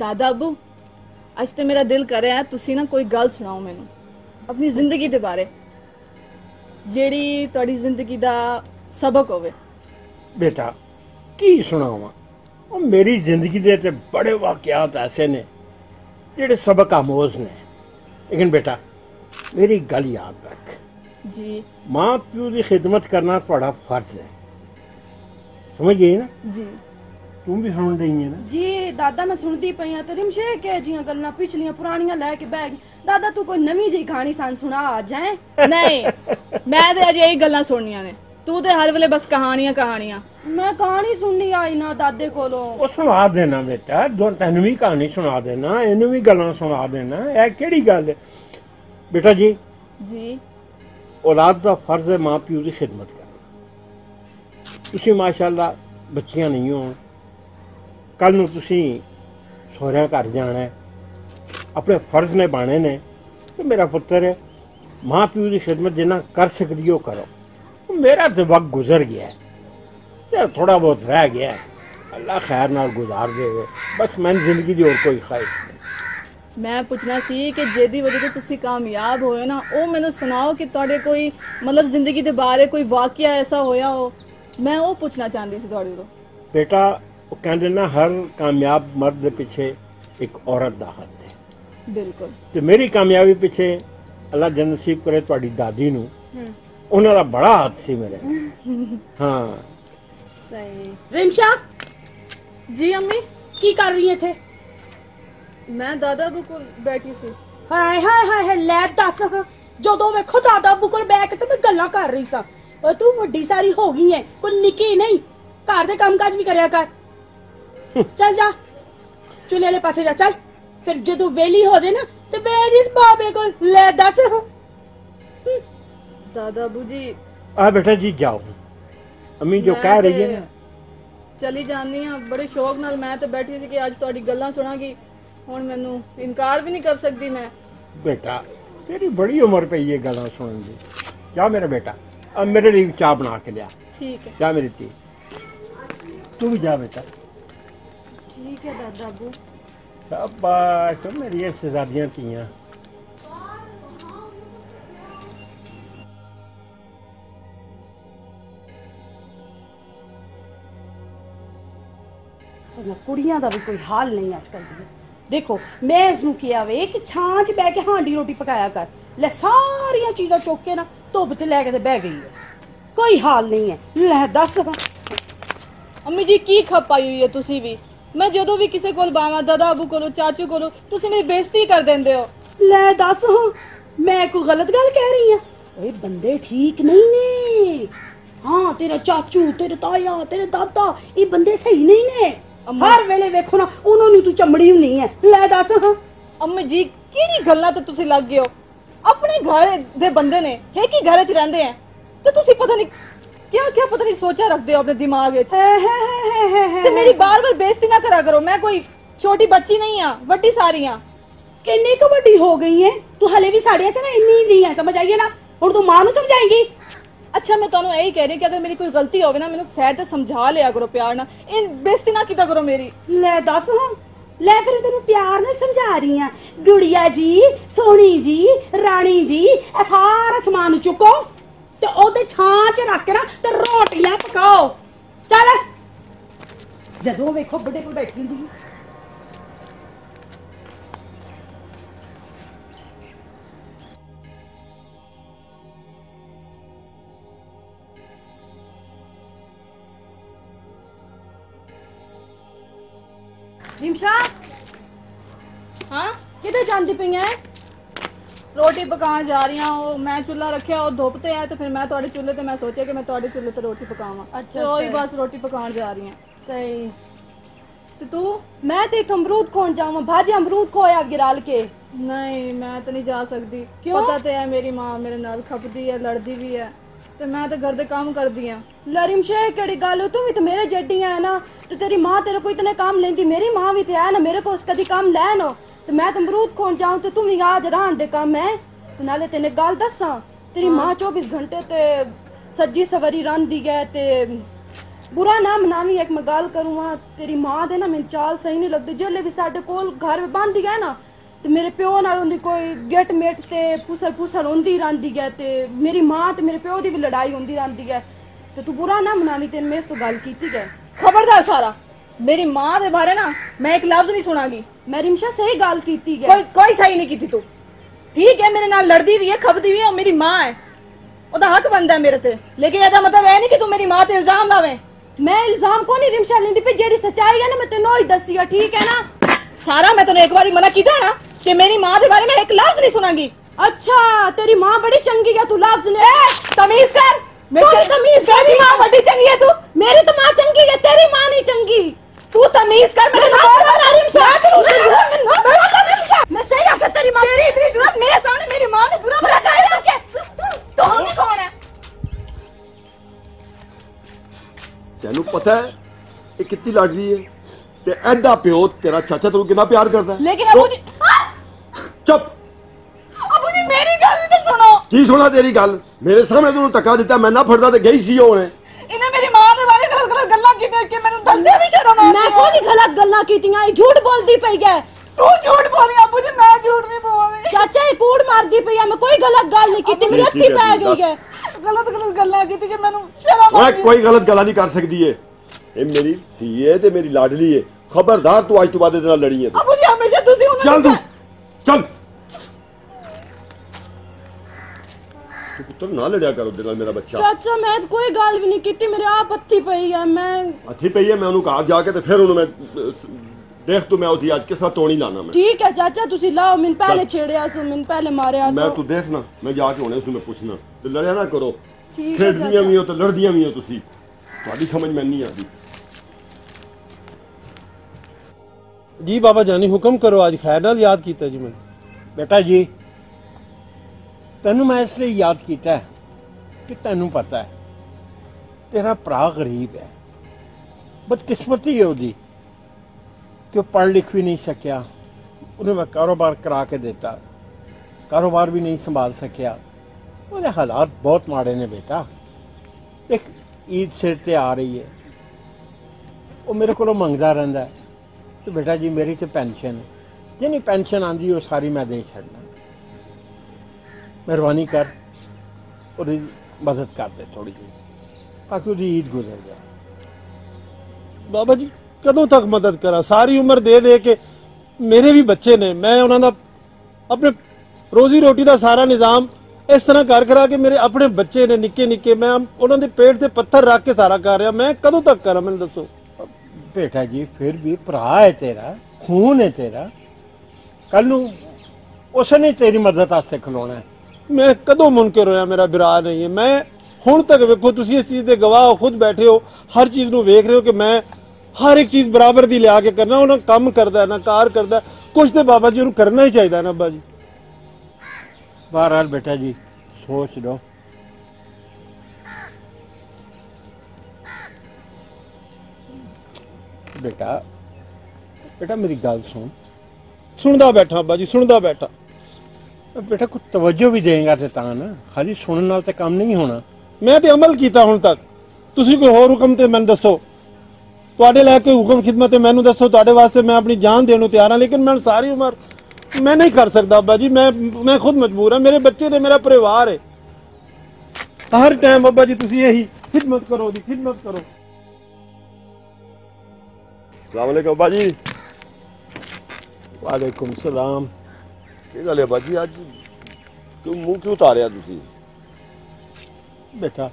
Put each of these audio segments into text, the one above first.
दादा अबू अज तो मेरा दिल करे है तुसी ना कोई गल सुनाओ मैनू अपनी जिंदगी के बारे जेड़ी तुहाडी जिंदगी का सबक होवे। बेटा की सुनावा और मेरी जिंदगी के तो बड़े वाकयात ऐसे ने जेड़े सबक आमोज ने लेकिन बेटा मेरी गल याद रख जी माँ प्यो की खिदमत करना थोड़ा फर्ज है समझ गई ना जी। तुम भी सुन रही है ना जी दादा मैं सुनती पई हां तेरी मशे के जियां गल्लां पिछलियां पुरानियां लेके बैठ दादा तू कोई नवी जी कहानी सान सुना आ जाए। नहीं मैं तो अजे यही गल्लां सुननियां ने तू तो हर वेले बस कहानियां कहानियां मैं कहानी सुननी आई ना दादे कोलो ओ सुना देना बेटा दो तन्नू भी कहानी सुना देना इनू भी गल्लां सुना देना ए केड़ी गल है बेटा जी जी औलाद का फर्ज है माँ प्यो की खिदमत करना तुसी माशाल्लाह बच्चियां नहीं हो कल नूं तुसी सोहरियां घर जाना है अपने फर्ज निभाने ने तो मेरा पुत्र है माँ प्यो की खिदमत जिन्ना कर सकती हो करो तो मेरा तो वक्त गुजर गया है यार थोड़ा बहुत रह गया है अल्लाह खैर नाल गुजार देवे बस मैंने जिंदगी की और कोई ख्वाहिश नहीं। मैं पूछना सी कि जेदी वजह तो तुसी कामयाब होए ना वो मैंने सुनाओ कि तुहाडे कोई मतलब जिंदगी के बारे कोई वाकया ऐसा होया हो मैं वो पूछना चाहती सी तुहाडे तो। बेटा कहते ना हर कामयाब मर्द के पीछे एक औरत दा हाथ है बिल्कुल तो मेरी कामयाबी पीछे अल्लाह जनसीब करे तुहाडी दादी नूं उन्हां दा बड़ा हाथ सी मेरे हाँ सही। रिमशा जी अम्मी की कर रही है थे मैं दादा अबू को बैठी सी। हाय हाय हाय हाय ले दस जो वेखो दादा अबू को बैठ के मैं गल्लां कर रही सा और तू वड्डी सारी हो गई है कोई निकी नहीं घर दे काम काज भी करया कर चल जा चूल्हे वाले पासे जा चल फिर जो वेली हो जाए ना तो बेज इस बाबे को ले दस दादा अबू जी आ बेटा जी जाओ अम्मी जो कह रही है ना चली जानी है बड़े शौक नाल मैं तो बैठी सी कि आज तुहाडी गल्लां सुणांगी और मैनू इनकार भी नहीं कर सकती मैं। बेटा तेरी बड़ी उम्र पे ये गल्लां सुन दी क्या मेरा बेटा अब मेरे लिए चाय बना के लिया ठीक है क्या मेरी ती तू भी जा बेटा ठीक है दादा अबू शाबाश तो मेरी शहजादियाँ तियाँ। कुड़ियाँ का भी कोई हाल नहीं आजकल देखो मैं इसनू किया वे कि छां च बैठ के हांडी रोटी पकाया कर ले सारियां चीज़ां चुक के ना धुप च लै के ते बह गई है कोई हाल नहीं है ले दस अम्मी जी की खप पाई हुई है तुसी भी मैं जदों भी किसी कोल बावां दादा अबू कोलो चाचू कोलो तुसी मेरी बेइज्जती कर देंदे हो ले दस हां मैं कोई गलत गल कह रही हां ओए बंदे ठीक नहीं ने हां तेरा चाचू तेरे ताया तेरे दादा ये बंदे सही नहीं ने हर वेले वेखो ना उन्होंने तू चमड़ी नहीं है ले दस हां अम्मी जी केड़ी गल्लां ते तुसी लग गए हो अपने घर दे बंदे ने एक ही घर च रहंदे हैं ते तुसी पता नहीं क्या क्या पता नहीं सोचा रखदे हो अपने दिमाग च ते मेरी बार-बार बेइज्जती ना करा करो मैं कोई छोटी बच्ची नहीं हां वड्डी सारी हां किन्नी क वड्डी हो गई है तू हले भी साड़ी ऐसे ना इन्नी जी है समझ आइए ना और तू मां नु समझाएगी। अच्छा मैं तुहानू यही कह रही कि अगर मेरी कोई गलती होवे ना मैनू सैड ते समझा लिया करो प्यार ना इन बेइज्जती ना कीता करो मेरी ले दस हां ले फिर तेनू प्यार नाल समझा रही हां गुड़िया जी सोनी जी रानी जी ए सारा समान चुको ते ओदे छां च रख के ना ते रोटियां पकाओ चल जदों वेखो बड्डे कोल बैठी हुंदी रोटी पकान जा रही हूं मैं चूल्हा रखिया वो धोपते है तो फिर मैं थोड़े चूल्हे ते मैं सोचे कि मैं थोड़े चूल्हे ते रोटी पकावा अच्छा तो ही बस रोटी पकान जा रही है सही तो तू मैं ते अमरूद खोन जावा भाजी अमरूद खोया गिराल के नहीं मैं तो नहीं जा सकती क्यों पता ते है मेरी मां मेरे नाल खपदी है लड़दी भी है ते मैं ते घर दे काम करदी हां लरिम शेख केड़ी गल हो तू भी ते मेरे जड्डी है ना ते तेरी मां तेरे कोई इतने काम लेंदी मेरी मां भी ते है ना मेरे को उस कदी काम लैन हो ते मैं ते अमरूद खोन जाऊं ते तू भी आज रान दे काम है ते नाले तेने गल दसां तेरी मां 24 घंटे ते सज्जी सवरी रांदी गए ते बुरा ना मनावी, एक मैं गल करूँगा तेरी मां दे ना मेरी चाल सही नहीं लगती। जेल्ले भी साढ़े कोल घर बंद गया ना तो मेरे प्यो नाल उंदी कोई गेट मेट ते पुसल पुसल होंदी रहिंदी है, ते मेरी मां ते मेरे प्यो की भी लड़ाई होंदी रहिंदी है। तो तू बुरा ना मनावी, तेन मैं इस तो गल कीती गई। खबरदार सारा मेरी मां दे बारे ना मैं एक लफ्ज नहीं सुनागी। मैं रिमशा सही गल कीती गई, कोई सही नहीं कीती तू। ठीक है मेरे नाल लड़दी भी है, खबदी भी है, मेरी मां है, ओदा हक बनदा है मेरे ते। लेकिन एदा मतलब है नहीं कि तू मेरी मां ते इल्जाम लावे। मैं इल्जाम को नहीं रिमशा लेंदी पे, जेडी सच्चाई है ना मैं तेनों ही दसी है, ठीक है ना सारा। मैं तने एक बारी मना कीता ना कि मेरी मां दे बारे में एक लफ्ज नहीं सुनागी। अच्छा तेरी मां बड़ी चंगी है, तू लफ्ज ले तमीज कर। मेरी तमीज कर, तेरी मां बड़ी चंगी है तू। मेरी तो मां चंगी है, तेरी मां नहीं चंगी। तू तमीज कर, मैं तेरे को बता रही हूं शाह। मैं सही आके तेरी मां, तेरी इतनी जरूरत मेरे सामने मेरी मां ने बुरा भला कहा है क्या? तो हम ही कौन है? तेनू पता है ये कितनी लाडली है ते ऐदा प्यो तेरा चाचा तेनू कितना प्यार करता है। लेकिन अबू जी चुप। अबू जी मेरी गल भी तो सुनो। की सुना तेरी गल? मेरे सामने तू टका दिता, मैं ना फड़दा ते गई सी होने। इने मेरी मां दे बारे गलत गल्ला कीती कि मेनू दसदे भी शर्म आंदी। मैं कोई गलत गल्ला कीतीयां, ये झूठ बोलदी पई है। तू झूठ बोली अबू जी, मैं झूठ नहीं बोली। चाचा ये कूड़ मारदी पई है, मैं कोई गलत गल नहीं कीती। मेरी अत्ती पै गई है, गलत गलत गल्ला कीती कि मेनू शर्म आंदी। कोई गलत गल्ला नहीं कर सकदी है, ए मेरी धी है ते मेरी लाडली है। खबरदार तू आज तो बाद इतना लड़ी है। अबू जी हमेशा तुसी उन्हें चल, तू चल तो ना लड़िया करो तेरे मेरा बच्चा। चाचा मैं कोई गाल भी नहीं कीती, मेरे आप हत्थी पई है। मैं हत्थी पई है, मैं उनु घर जाके ते फिर उनु मैं देख तू मैं ओदी आज के साथ टोणी लाना मैं। ठीक है चाचा तुसी लाओ, मैं पहले छेड़या सो, मैं पहले मारया सो। मैं तू देखना मैं जाके होने उसने पूछना ते लड़या ना करो। ठीक है चाचा, खेड़दियां भी हो तो लड़दियां भी हो तुसी, तुम्हारी समझ में नहीं आती। जी बाबा जानी हुक्म करो, आज खैर नाल याद कीता जी। मैं बेटा जी तेनू मैं इसलिए याद किया कि तेनू पता है तेरा भरा गरीब है, बदकिस्मती है उसकी कि वह पढ़ लिख भी नहीं सकिया। उन्हें मैं कारोबार करा के देता, कारोबार भी नहीं संभाल सकिया। उसके हालात बहुत माड़े ने बेटा। एक ईद सिर पर आ रही है, वो मेरे को मंगता रहता है। तो बेटा जी मेरी तो पेनशन है, जिन्नी पेनशन आती वो सारी मैं दे छड़ना। मेहरबानी कर और मदद कर दे थोड़ी जी, ताकि उसकी ईद गुजर जाए। बाबा जी कदों तक मदद करा? सारी उम्र दे दे के मेरे भी बच्चे ने, मैं उन्होंने अपने रोजी रोटी का सारा निज़ाम इस तरह कर करा के मेरे अपने बच्चे ने निक्के निक्के, मैं उन्होंने पेट से पत्थर रख के सारा कर रहा। मैं कदों तक करा मैंने दसो? बेटा जी फिर भी भरा है तेरा, खून है तेरा, कल नू उसने तेरी मदद वास्ते खलोना है। मैं कदों मुनकर होया मेरा बिरा नहीं है। मैं हुण तक वेखो तुसी इस चीज़ दे गवाह हो, खुद बैठे हो, हर चीज़ नूं वेख रहे हो कि मैं हर एक चीज़ बराबर दी लिया के करना। उन्हां काम करदा है ना कार करदा, कुछ तो बाबा जी नूं करना ही चाहिए ना। अब्बा जी बहरहाल बेटा जी सोच लो, बेटा बेटा मेरी गल सुन। सुनदा बैठा अब्बा जी, सुनदा बैठा। बेटा कुछ तवज्जो भी देगा तो ता ना, खाली सुनने वाल तो काम नहीं होना। मैं तो अमल किया हूँ तक, तुम कोई होर हुक्म तो मैं दसो, थोड़े लायक कोई हुक्म खिदमत है मैं दसो। थोड़े वास्ते मैं अपनी जान देने तैयार हाँ, लेकिन मैं सारी उम्र मैं नहीं कर सकता अब्बा जी। मैं खुद मजबूर हाँ, मेरे बच्चे ने, मेरा परिवार है। हर टाइम अब्बा जी तुम यही खिदमत करो, खिदमत करो। अस्सलाम वालेकुम अब्बा जी। वालेकुम सलाम। गल है बाजी आज तू मुंह क्यों उतारिया? बेटा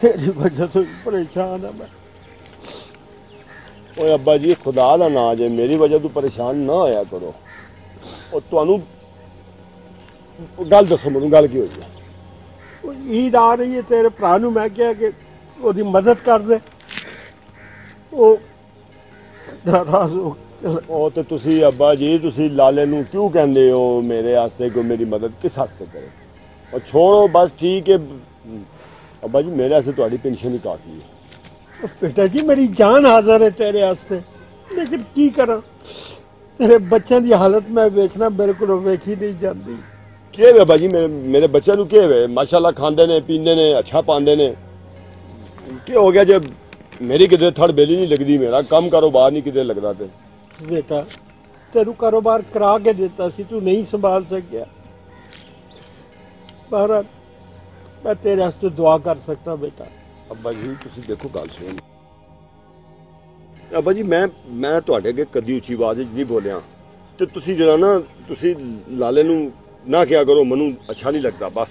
तेरी वजह से परेशान है मैं। ओए अब्बा जी खुदा दा नाज है, मेरी वजह तू परेशान ना होया करो। और तुहानू गल दसो मैनू गल की होई? ईद आ रही है, तेरे भरा नू मैं कहा कि ओदी मदद कर दे, ओ नाराज हो। ਉਹ ਤੇ ਤੁਸੀਂ ਅੱਬਾ ਜੀ ਤੁਸੀਂ ਲਾਲੇ ਨੂੰ ਕਿਉਂ ਕਹਿੰਦੇ ਹੋ ਮੇਰੇ ਵਾਸਤੇ ਕੋ ਮੇਰੀ ਮਦਦ ਕਿਸ ਵਾਸਤੇ ਕਰੇ? ਉਹ ਛੋੜੋ ਬਸ ਠੀਕ ਹੈ ਅੱਬਾ ਜੀ, ਮੇਰੇ ਵਾਸਤੇ ਤੁਹਾਡੀ ਪੈਨਸ਼ਨ ਹੀ ਕਾਫੀ ਹੈ। ਬੇਟਾ ਜੀ ਮੇਰੀ ਜਾਨ ਹਾਜ਼ਰ ਹੈ ਤੇਰੇ ਵਾਸਤੇ, ਲੇਕਿਨ ਕੀ ਕਰਾਂ? ਤੇਰੇ ਬੱਚਿਆਂ ਦੀ ਹਾਲਤ ਮੈਂ ਵੇਖਣਾ ਮੇਰੇ ਕੋਲ ਵੇਖੀ ਨਹੀਂ ਜਾਂਦੀ। ਕੀ ਹੋਇਆ ਬਾਜੀ ਮੇਰੇ ਬੱਚਿਆਂ ਨੂੰ? ਕੀ ਹੋਇਆ? ਮਾਸ਼ਾਅੱਲਾ ਖਾਂਦੇ ਨੇ ਪੀਂਦੇ ਨੇ, ਅੱਛਾ ਪਾਉਂਦੇ ਨੇ। कि हो गया जब मेरी किधर थड़ बेली नहीं लगती, मेरा कम कारोबार नहीं किधर लगता। ते बेटा तेरू कारोबार करा के देता सी, तू नहीं संभाल सकिया। बहरहाल मैं तेरे वास्ते दुआ कर सकता बेटा। अब्बा जी तुसी देखो गल सुन, अब्बा जी मैं तुहाडे अगे कदी उची आवाज नहीं बोलिया, तो तुसी जरा ना तुसी लाले नू ना क्या करो, मनु अच्छा नहीं लगता। बस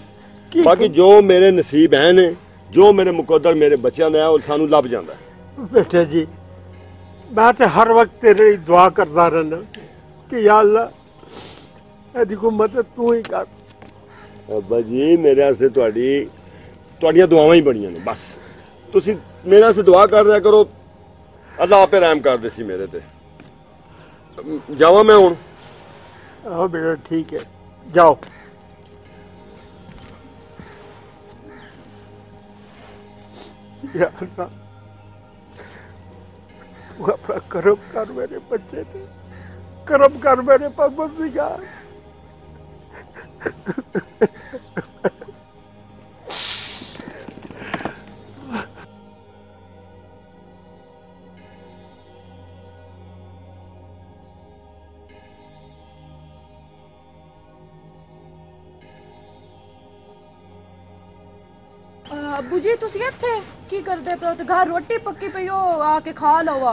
बाकी जो मेरे नसीब है ने, जो मेरे मुकद्दर मेरे बच्चों का है, और सानू लभ जांदा है। बेटा जी मैं तो हर वक्त तेरे दुआ करता रहना कि या अल्लाह इहदी कोई मदद तू ही कर। अब्बा जी मेरे वास्ते तुहाडीआं दुआवां ही बणीआं ने। बस तुसी मेरे वास्ते दुआ कर दिया करो, अल्लाह आपे रहम कर दे सी मेरे ते। जावां मैं हुण? हाँ बेटा ठीक है, जाओ। यार अपना कर्म कर मेरे बच्चे थे, कर्म कर मेरे परवरदिगार। अब्बू जी तुसी इत्थे की करदे पियो? ते घर रोटी पक्की पई ओ, आके खा लवा।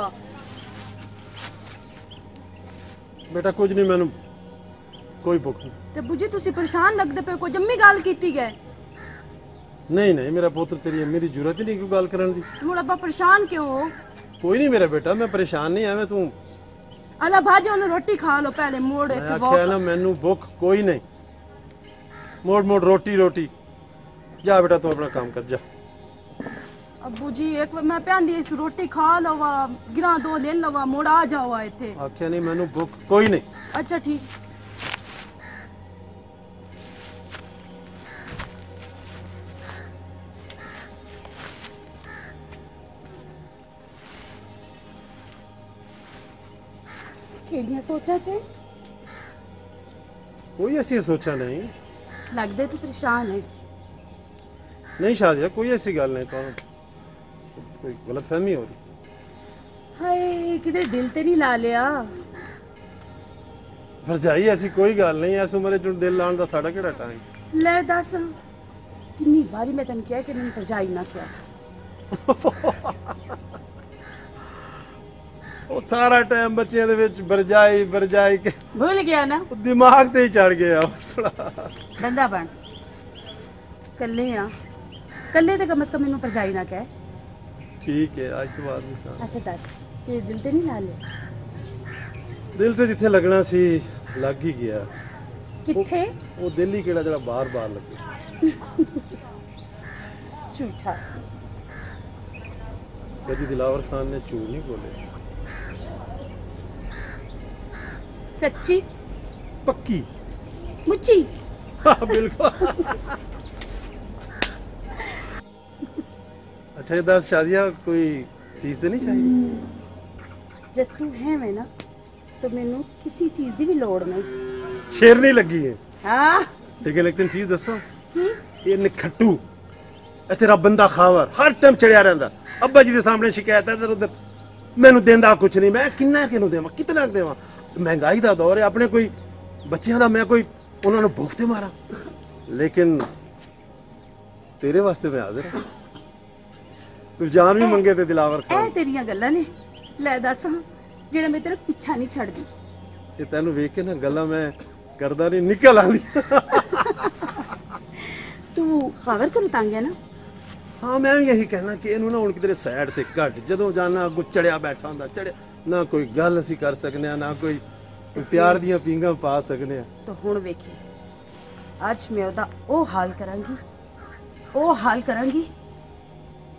बेटा कुछ नहीं, मैनू कोई भूख नहीं। ते अब्बू जी तुसी परेशान लगदे पियो, कोई जम्मी गल कीती गए? नहीं नहीं मेरा पुत्र, तेरी अम्मी दी जुरत ही नहीं कोई गल करन दी। हुण अब्बा परेशान क्यों हो? कोई नहीं मेरा बेटा, मैं परेशान नहीं। आवे तू अला भाजी ओनु रोटी खा लो पहले, मोड़ इत्थे बहुत। आखे ना मैनू भूख कोई नहीं, मोड़ मोड़ रोटी रोटी। जा बेटा तू अपना काम कर जा। अब्बू जी एक बार मैं प्यान दी इस रोटी खा लवा, गिरा दो ले लवा, मोड़ आ जावा इथे। आख्या नहीं मैनू भूख कोई नहीं। अच्छा ठीक। केडिया सोचा छे? कोई ऐसी सोचा नहीं। लगदे तू परेशान है। नहीं शादिया कोई ऐसी गल नहीं, तो कोई गलतफहमी हो रही। हाय किधर दिल ते नहीं ला लिया भरजाई? ऐसी कोई गल नहीं, ऐसी उम्र जो दिल लाने का साड़ा केड़ा टाइम। ले दस कितनी बारी मैं तन किया कि मैं भरजाई ना किया। वो सारा टाइम बच्चियां दे विच भरजाई भरजाई के भूल गया ना, दिमाग ते ही चढ़ गया बंदा बन। कल्ले हां कल्ले ते कम से कम इन्हों पर जाई ना कह। ठीक है आज तो बाद में। अच्छा दस ये दिल ते नहीं ला ले? दिल ते जिथे लगना सी लग ही गया। किथे? वो दिल ही केड़ा जड़ा बार बार लगे। झूठा कदी दिलावर खान ने झूठ नहीं बोले। सच्ची पक्की मुच्ची। हाँ बिल्कुल। अच्छा दास शाजिया कोई चीज़ तो नहीं चाहिए? जब तू है मैं ना तो मैनू किसी चीज़ की भी लोड़ नहीं। शेर नहीं लगी है हाँ। लेकिन चीज़ दसा ये निखट्टू इत्थे रब बंदा खावर हर टाइम चढ़िया रहिंदा। अब्बा जी के सामने शिकायत है इधर उधर, मैनू देंदा कुछ नहीं। मैं किन्ना किनू देवां, कितना देवां? महंगाई का दौर है अपने, कोई बच्चों का मैं कोई उन्होंने भुखते मारा, लेकिन तेरे वास्ते मैं हाजिर हूँ। तू जान भी मंगे ते दिलावर खान। ऐ तेरियां गल्लां ने ले दस जेड़ा मैं तेरा पीछा नहीं छड़दी। ये तैनू वेख के ना गल्लां मैं करदा नहीं निकल आंदी। तू खबर करू तंग है ना? हां मैं भी यही कहना कि इनू ना हुण किधरे साइड ते कट, जदों जाना अगू चढ़िया बैठा हुंदा, चढ़े ना कोई गल असी कर सकने ना कोई प्यार दियां पींगा पा सकने। तो हुण वेखी अज मैं ओदा ओ हाल करांगी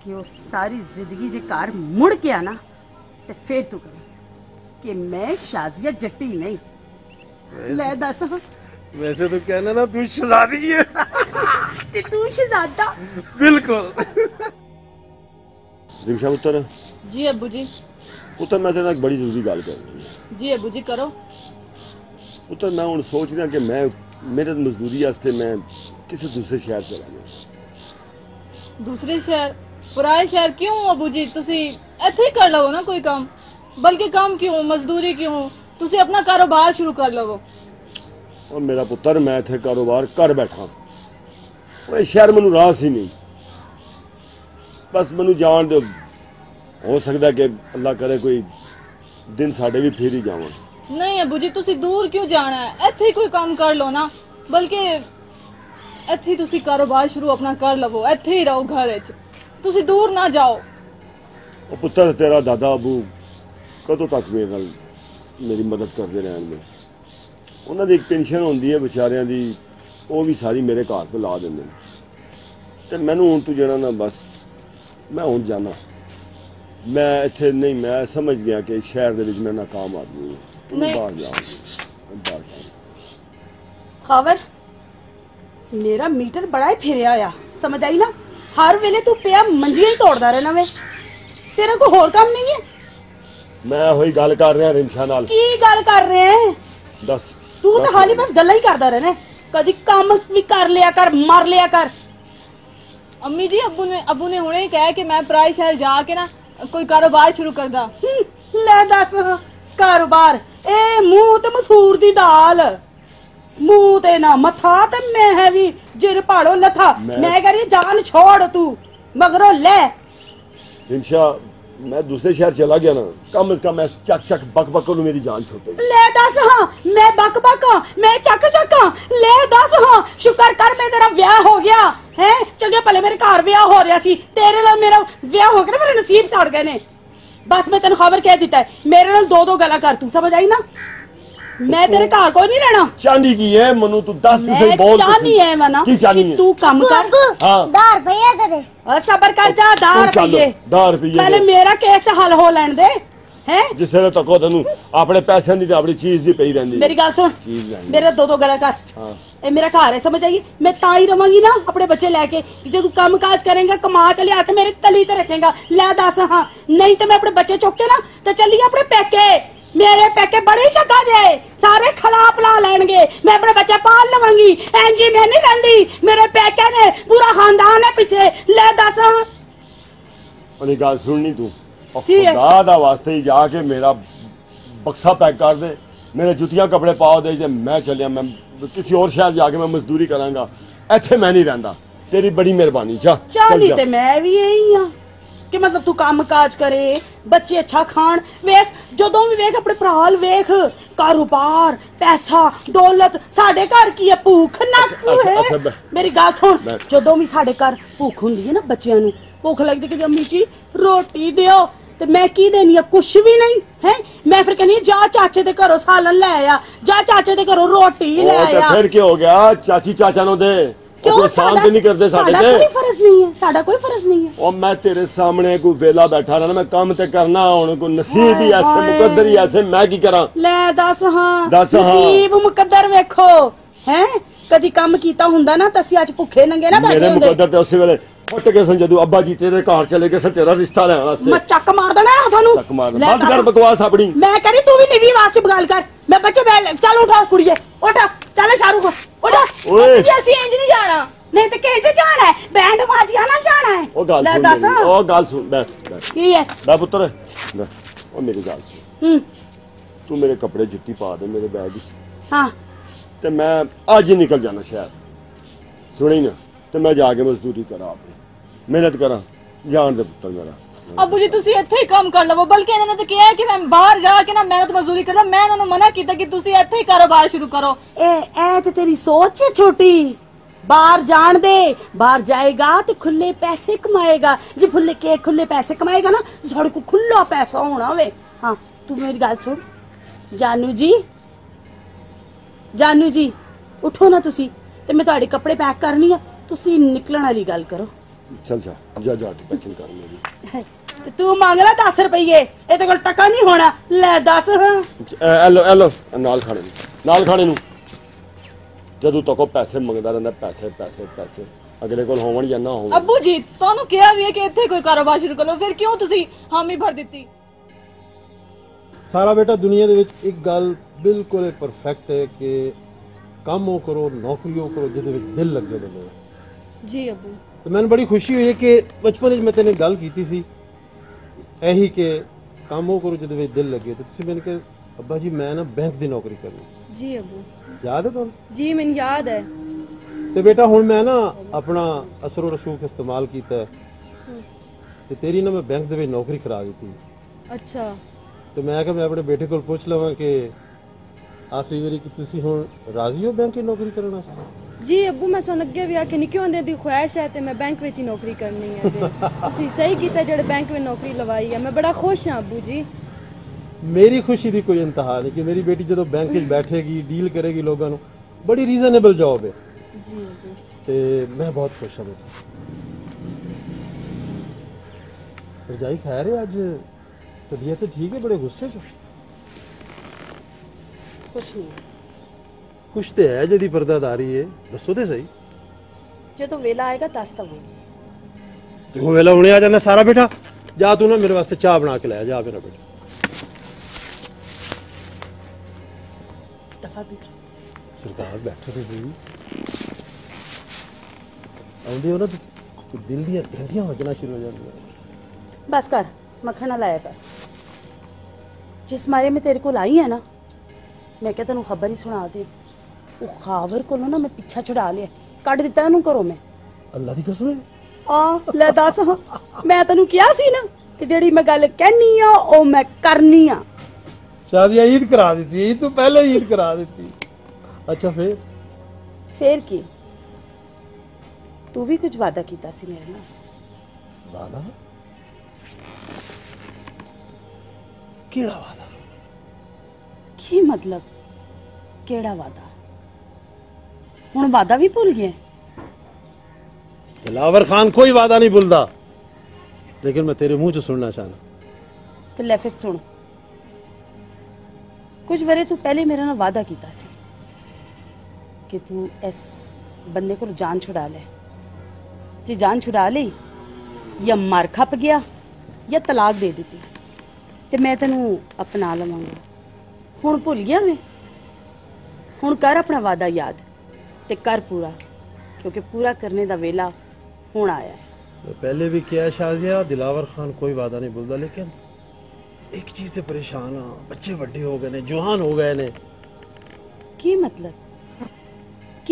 कि वो सारी जिंदगी जे कार मुड़ के आना ते फिर तू कर कि मैं शाजिया जट्टी नहीं। ले दस वैसे तो कहना ना तू शहजादी है। ते तू शहजादा बिल्कुल। रिमशा पुत्र। जी अब्बू जी। पुत्र मैं तेरे नाल एक बड़ी जरूरी गल करनी है। जी अब्बू जी करो। पुत्र मैं हुण सोच रहा कि मैं मेरे मजदूरी वास्ते मैं किसी दूसरे शहर चला जाऊं। दूसरे शहर? पुराने शहर क्यों अबूजी तुसी इत्थे कर लवो ना कोई काम, बल्कि काम क्यों मजदूरी क्यों, तुसी अपना कारोबार शुरू कर लवो। और मेरा पुत्र मैं इत्थे कारोबार कर बैठा, वो शहर मैनू रास ही नहीं, बस मैनू जान दो, हो सकता कि अल्लाह करे कोई दिन साढ़े भी फिर ही जावां। नहीं अबूजी तुसी दूर क्यों जाना है, इत्थे कोई काम कर लो ना, बल्कि इत्थे तुसी कारोबार शुरू अपना कर लवो, इत्थे ही रहो घर तुसी दूर ना जाओ। पुत्र तेरा दादा अबू कदों तक मेरे मेरी मदद करते रहन में, उन्होंने एक पेंशन होती है बेचारिया की, वो भी सारी मेरे घर पर ला देंगे, तो मैं हूँ तू जरा ना बस मैं हूँ जाना, मैं इतने नहीं, मैं समझ गया कि शहर के मैं नाकाम आदमी हूँ, बाहर जाऊँगी। खबर मेरा मीटर बड़ा ही फिर आया, समझ आई ना, हर वेले तू पिया मंजियां ही तोड़दा रहना वे, तेरा कोई होर काम नहीं है। मैं वही गल कर रहा रिमशा नाल। की गल कर रहे हैं दस, तू तो हाली बस गल्ला ही करदा रहना, कदी काम भी कर लिया कर, मार लिया कर। अम्मी जी अबू ने हुणे ही कहा कि मैं पराए शहर जाके ना कोई कारोबार शुरू करदा। ले दस कारोबार, ए मूंह ते मसूर दी दाल, मुंह ते ना मथा ते मैं है भी जिर पाड़ो लथा, मैं कह रही जान छोड़ तू मगरों ले। रिमशा मैं दूसरे शहर चला गया ना, कम से कम मैं चक चक बक बक करूं मेरी जान छोटे। ले दस हां मैं बक बक हां, मैं चक चक हां, ले दस हां, शुक्र कर मैं तेरा ब्याह हो गया है, चंगे भले मेरे घर ब्याह हो रहा सी, तेरे नाल मेरा ब्याह हो गया, मेरे नसीब सड़ गए ने। बस मैं तेन खबर कह दिता है, मेरे नाल दो दो गल्लां कर तू, समझ आई ना, मैं तेरे घर को नहीं रहना। चांदी की है मनु तू दस दूसरे बहुत चांदी है मना कि तू काम कर। हां 10 रुपए दे दे, और सब्र कर जा 10 रुपए, पहले मेरा केस हल हो लेन दे हैं, जिसरे तको तनु अपने पैसे नहीं ते अपनी चीज दी पई रहंदी। मेरी गल सुन, मेरा दो गला कर, हां ए मेरा घर है, समझ आई, मैं ताई रहूंगी ना अपने बच्चे लेके, कि जो काम काज करेगा कमा के लिया के मेरे तली ते रखेगा। ले दस हां, नहीं तो मैं अपने बच्चे चुक के ना ते चली अपने पैके, मेरे पैके बड़े चक्का जाए, सारे खला पला लेंगे, मैं अपने बच्चे पाल लवांगी, एंजी मैं नहीं रहंदी, मेरे पैके ने पूरा खानदान है पीछे। ले दस ओदी गल सुननी तू, ओ खुदा दा वास्ते ही जाके मेरा बक्सा पैक कर दे, मेरे जुतियां कपड़े पाओ दे, जे मैं चलिया मैं किसी और शहर जाके मैं मजदूरी करांगा, इत्थे मैं नहीं रहंदा, तेरी बड़ी मेहरबानी। जा चली ते मैं भी यही हां कि मतलब तू काम काज करे, बच्चे अच्छा खान, वेख जदों भी वेख अपने भराल वेख, कारोबार पैसा दौलत, साडे घर की है भूख नक है। मेरी गल सुन, जदों भी साडे घर भूख हुंदी है ना, बच्चियां नू भूख लगदी कि अम्मी जी रोटी दियो, ते मैं की देनी है, कुछ भी नहीं है, मैं फिर कहनी जा चाचे दे घरों सालन ले आया, जा चाचे दे घरों रोटी ले आया, फिर क्या हो गया, चाची चाचा नो दे क्यों, सामने नहीं करते, साडा कोई फर्ज नहीं है, साडा कोई फर्ज नहीं है। और मैं तेरे सामने कोई वेला बैठा रहना, मैं काम ते करना, हुन कोई नसीब ही ऐसे मुकद्दर ही ऐसे, मैं की करा। ले दस हां, नसीब मुकद्दर देखो हैं, कदी काम कीता हुंदा ना तसी आज भूखे नंगे ना बैठे हुंदे, मेरे मुकद्दर ते उसी वेले फट के सन, जदू अब्बा जी तेरे घर चले गए सन, तेरा रिश्ता लेने वास्ते मैं चक मार देना हाथां नू, चक मार दे, बंद कर बकवास अपनी, मैं कह रही तू भी निवी वास बगाल कर, मैं बच्चे चल उठा कुड़िए उठ, चल शाहरुख उठा, ओए ऐसी इंज नहीं जाना, नहीं तो केजे जाना है, बैंड बाजिया ना जाना है। ओ गल सुन, बैठ बैठ की है बा पुत्र, ओ मेरी गल सुन, तू मेरे कपड़े जुत्ती पा दे मेरे बैग विच, हां ते मैं आज ही निकल जाना शहर, सुनी ना, ते मैं जाके मजदूरी करा अपनी, मेहनत करा, जान दे पुत्र मेरा। अबू जी तुसी इत्थे ही काम कर लवो, बल्कि इन्होंने तो कहा कि मैं बाहर जाके ना मेहनत मजदूरी कर ला, मैं इन्होंने मना किया कि तुसी इत्थे ही कारोबार शुरू करो। ए ते तेरी सोच है छोटी, बाहर जान दे, बाहर जाएगा तो खुले पैसे कमाएगा, जे खुले के खुले पैसे कमाएगा ना, साडे को खुला पैसा होना वे। हां तू मेरी गल सुन, जानू जी उठो ना तुसी, ते मैं तुहाडे कपड़े पैक करनी है, तुसी निकलण वाली गल करो, चल जा जा जा पैकिंग कर मेरी, तू मांग ला 10 रुपये, ए ते कोल टका नहीं होना। ले 10 हेलो हेलो नाल खाने नु जदू तको पैसे मंगदा रहंदा, पैसे अगले कोल होवन या ना होवन। अब्बू जी तानू कहया वी है कि इत्थे कोई कारोबार शुरू करो, फिर क्यों तुसी हामी भर दित्ती। सारा बेटा दुनिया दे विच एक गल बिल्कुल परफेक्ट है कि काम करो, नौकरियों करो, जिदे विच दिल लगे बंदे जी। अब्बू तो मैंने बड़ी खुशी हुई है कि बचपन में तेने गल की सी यही कि काम वो करो जो दिल लगे। तो मैंने कहा अब्बा जी मैं ना बैंक की नौकरी करनी। जी अबू याद है तुम? जी मैंने याद है। तो बेटा हूँ मैं ना अपना असर रसूख इस्तेमाल किया तो तेरी ना मैं बैंक में नौकरी करा दी थी। अच्छा। तो मैं कहा मैं अपने बेटे को पूछ लवां कि आखिरी वारी कि तुसी हुण राजी हो बैंक की नौकरी करने वास्ते? जी अबू मैं सुन अगे भी आखे निके होंदे दी ख्वाहिश है ते मैं बैंक विच ही नौकरी करनी है ते तुसी सही कीता जेड़े बैंक में नौकरी लवाई है। मैं बड़ा खुश हां अबू जी। मेरी खुशी दी कोई इंतहा नहीं कि मेरी बेटी जदों बैंक विच बैठेगी डील करेगी लोगों नूं बड़ी रीजनेबल जॉब है। जी अबू ते मैं बहुत खुश हां बेटा। रजाई खैर है? आज तबीयत तो ठीक है? बड़े गुस्से से कुछ नहीं कुछ तो है जी परदादारी है दसो तो सही जो तो वेला आएगा दस तो देखो वेला हुणे आ जाना सारा। बेटा जा तू ना मेरे वास्ते चाह बना के लाया जा मेरा बेटा। सरकार बैठो तो सही आउंदी हो ना तो दिल दियां ठंडियां हो जाना शुरू हो जाती। बस कर मक्खन ना लाया कर। जिस मारे में तेरे को आई है ना मैं क्या तेन खबर ही सुना दी वो खावर को ना मैं पीछा छुड़ा लिया कट दिता उन्होंने घरों में। अल्लाह दी कसम आ ले दस हाँ मैं तेन किया सी ना कि जेड़ी मैं गल कहनी आ ओ मैं करनी आ। शादी ईद करा दी तू पहले ईद करा दी। अच्छा फिर की तू भी कुछ वादा किया सी मेरे नाल। वादा केड़ा वादा? की मतलब केड़ा वादा? हुण वादा भी भूल गया? दिलावर खान कोई वादा नहीं भूलता लेकिन मैं तेरे मुंह चो सुनना चाहना। तो ले फिर सुन कुछ बरे तू पहले मेरे नाल वादा कीता सी कि तू इस बंदे को जान छुड़ा ले। जी जान छुड़ा ली या मार खप गया या तलाक दे दी ते मैं तेन अपना लवांगा। हुण भुल गया मैं? हुण कर अपना वादा याद ते कर पूरा क्योंकि पूरा करने दा वेला हुण आया है। तो पहले भी क्या शाजिया दिलावर खान कोई वादा नहीं भूलता लेकिन एक चीज़ से परेशान हाँ बच्चे बड़े हो गए ने जवान हो गए ने।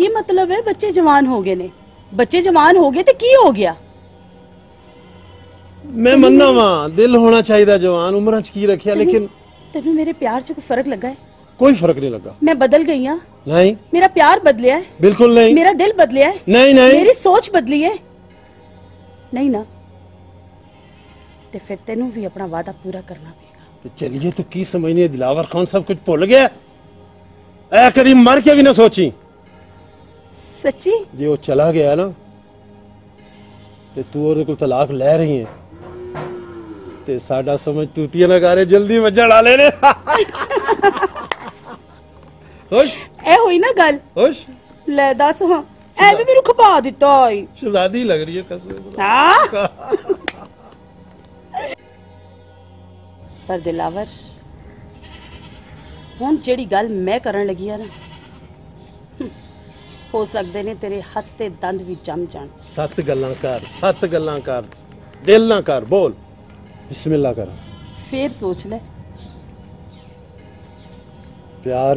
की मतलब है बच्चे जवान हो गए ने? बच्चे जवान हो गए तो की हो गया? मैं मन्ना मां दिल होना चाहिए जवान उम्र की रखिया लेकिन तेनू मेरे प्यार च कोई फर्क लगा है? कोई फर्क नहीं लगा। मैं बदल गई हां? नहीं मेरा प्यार बदलिया है? बिल्कुल नहीं। मेरा दिल बदलिया है? नहीं मेरी सोच बदली है? नहीं ना ते फिर तेनू भी अपना वादा पूरा करना पड़ेगा। तो चलिए तो की समझनी दिलावर खान सब कुछ भूल गया ऐ कदी मर के भी ना सोची। सच्ची जी वो चला गया ना ते तू और कोई तलाक ले रही है ते साड़ा समझ टूटिया ना करे जल्दी मजा डाले ने। खुश ए होई ना गल? खुश ले दस हां ए भी मेनू खपा दिता है। शहजादी लग रही है कसम। हां पर दिलावर हुन जेड़ी गल मैं करन लगी है ना हो सकदे ने तेरे हसते दंद भी जम जान। सत गल्लां कर दिल ना कर बोल बिस्मिल्लाह कर फिर सोच ले। प्यार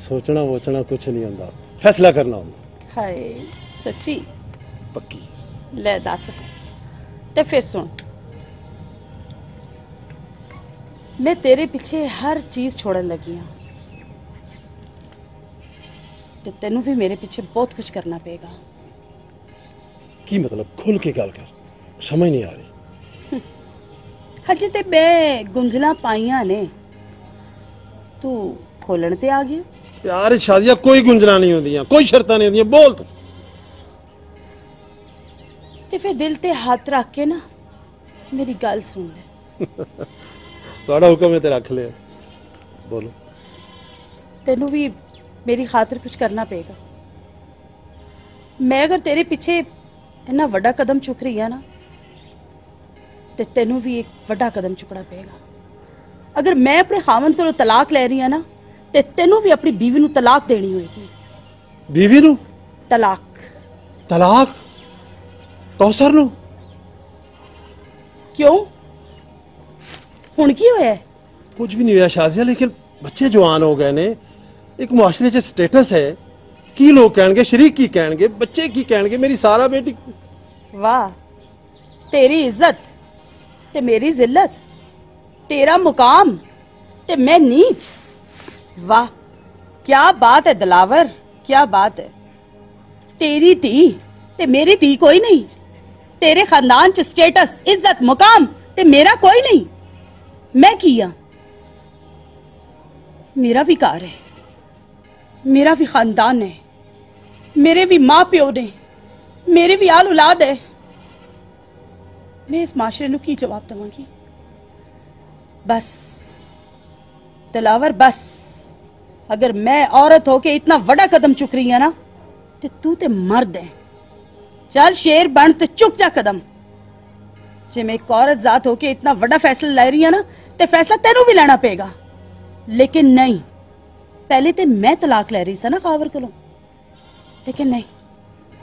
सोचना वोचना कुछ नहीं होता फैसला करना होता। हाय सच्ची पक्की ले दस ते फिर सुन मैं तेरे पीछे हर चीज छोड़न लगी हाँ ते तेनू भी मेरे पीछे बहुत कुछ करना पेगा। की मतलब खुल के गल कर समझ नहीं आ रही। हजे ते मैं गुंजला पाइया ने तू खोलन ते आ गया। प्यार शादियां कोई गुंजला नहीं होंदिया कोई शर्तां नहीं होंदिया बोल तू। ते फिर दिल ते हाथ रख के ना मेरी गल सुन ले। तुहाडा हुक्म है ते रख ले बोलो। तेनू भी मेरी खातिर कुछ करना पेगा। मैं अगर तेरे पीछे इन्ना वड्डा कदम चुक रही है ना ते तेनू भी एक वड्डा कदम चुकना पेगा। अगर मैं अपने खावन को तलाक ले रही है ना ते तेनू भी अपनी बीवी नू तलाक देनी होगी। बीवी नू तलाक? तौसर नू क्यों हुण की होया? कुछ भी नहीं होया शाजिया, लेकिन बच्चे जवान हो गए ने, एक मुआशरे च स्टेटस है कि लोग कहणगे, शरीक की कहणगे, बच्चे की कहणगे, मेरी सारा बेटी। वाह, तेरी इज्जत ते मेरी जिल्लत, तेरा मुकाम ते मैं नीच। वाह क्या बात है दलावर, क्या बात है। तेरी धी ते मेरी धी कोई नहीं, तेरे खानदान च स्टेटस, इज्जत, मुकाम ते मेरा कोई नहीं। मैं किया, मेरा भी घर है, मेरा भी खानदान है, मेरे भी माँ प्यो ने, मेरे भी आल औलाद है। मैं इस माशरे नू की जवाब देवांगी? बस दलावर बस, अगर मैं औरत होके इतना बड़ा कदम चुक रही है ना, ते तू ते मर्द है। चल शेर बन ते चुक जा कदम। जे मैं एक औरत जात होके इतना बड़ा फैसला ले रही है ना, ते फैसला तेनू भी लेना पेगा। लेकिन नहीं, पहले ते मैं तलाक ले रही सी ना खावर कोलों, लेकिन नहीं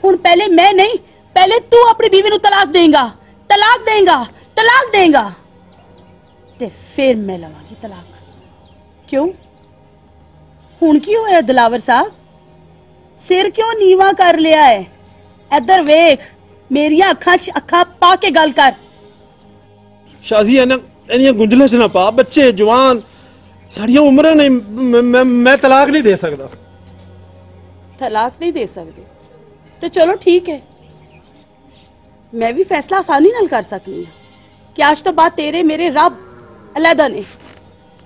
हुण, पहले मैं नहीं, पहले तू अपनी बीवी नू तलाक देगा, तलाक देगा, तलाक देगा, ते फिर मैं लवांगी तलाक। क्यों हुण की होया दलावर साहब? सिर क्यों नीवा कर लिया है? इधर वेख, मेरिया अखां च अखां पा के गल कर। शाजिया ना इनियां गुंजलें ना पा, बच्चे जवान, साड़ियां उम्र नहीं, मैं तलाक नहीं दे सकता। तलाक नहीं दे सकते तो चलो ठीक है, मैं भी फैसला आसानी नाल कर सकती हूँ कि आज तो बात तेरे मेरे रब अलहदा ने,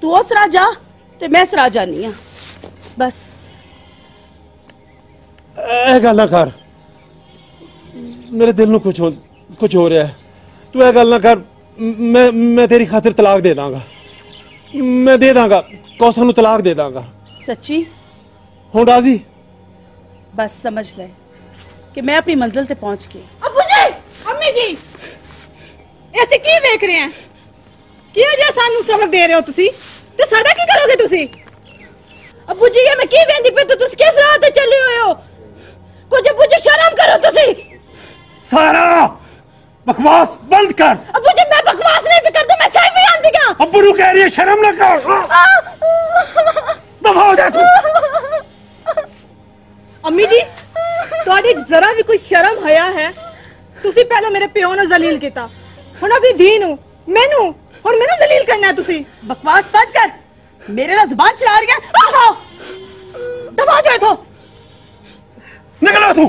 तू उस राह जा ते मैं इस राह जानी हूँ। बस ए गल ना कर, मेरे दिल में कुछ हो रहा है, तू ए गल ना कर, मैं तेरी खातिर तलाक दे दांगा, मैं दे दांगा, कौसर नू तलाक दे दांगा। सच्ची हूं राजी? बस समझ ले कि मैं अपनी मंजिल ते पहुंच गई। अम्मी जी, ऐसे की वेख रहे हैं? क्यों जे सानू सबक दे रहे हो तुसी ते साडा की करोगे तुसी? अबू जी ये मैं की वेंदी पे तो तुसी किस राह ते चले होए हो? कुछ अबू जी शर्म करो तुसी। सारा बकवास बंद कर। अबू जी मैं बकवास नहीं पे करती, मैं सही भी आंदी हां। अबू रू कह रही है शर्म ना कर। दफा हो जा तू। अम्मी जी तोड़ी जरा भी कोई शर्म हया है? तुसी पहले मेरे प्यो ने जलील किया, हुण अपनी धी नू मैनू और मैनू जलील करना है तुसी। बकवास बंद कर, मेरे नाल जुबान चला रही है। आहो दबा जाए तो निकलो तू।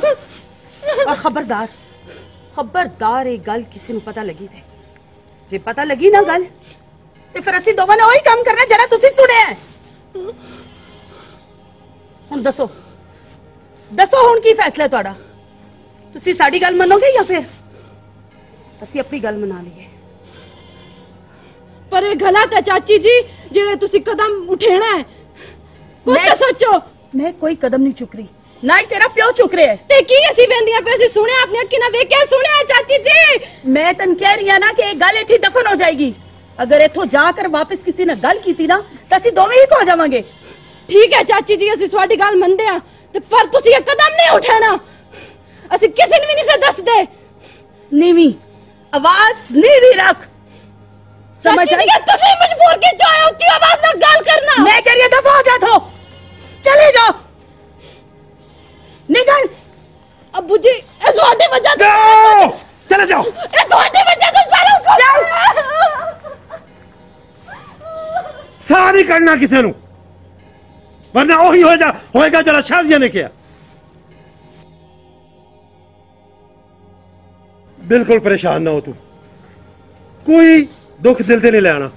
और खबरदार खबरदार, ये गल किसी नू पता लगी थे, जे पता लगी ना गल ते फिर असी दोवां ने ओही काम करना जड़ा तुसी सुने है। हुण दसो दसो हुण की फैसला है तुहाडा? तुसी साड़ी गल मनोगे या फिर असी अपनी गल मना लीए? पर ये गलत है चाची जी, जेड़े तुसी कदम उठाना है। कुछ तो सोचो। मैं कोई कदम नहीं चुक रही, ना ही तेरा प्यो चुक रहा है। ते की असी वेंदियां पे असी सुने आपने अखी ना वेख्या सुने चाची जी। मैं तन कह रही हां ना कि ये गल इथे दफन हो जाएगी। अगर इथों जाकर वापस किसी ने गल कीती ना तो असी दोवें ही खो जावांगे। ठीक है चाची जी, असी तुहाडी गल मनदे हां, पर तुसी ये कदम नहीं उठाना। असी किसी भी नहीं दस दे, नीवी आवाज नीवी रख, समझ आई? तुसी मजबूर के जाए उच्ची आवाज में गल करना। मैं कह रही हूं दफा हो जा तो, चले जाओ, निकल। अब्बू जी ए तोड़ी वजह तो चले जाओ, ए तोड़ी वजह तो सालों को जाओ। सारी करना किसी नु, वरना ओही होएगा होएगा जरा शाजिया ने किया। बिल्कुल परेशान ना हो तू, कोई दुख दिल से नहीं लेना,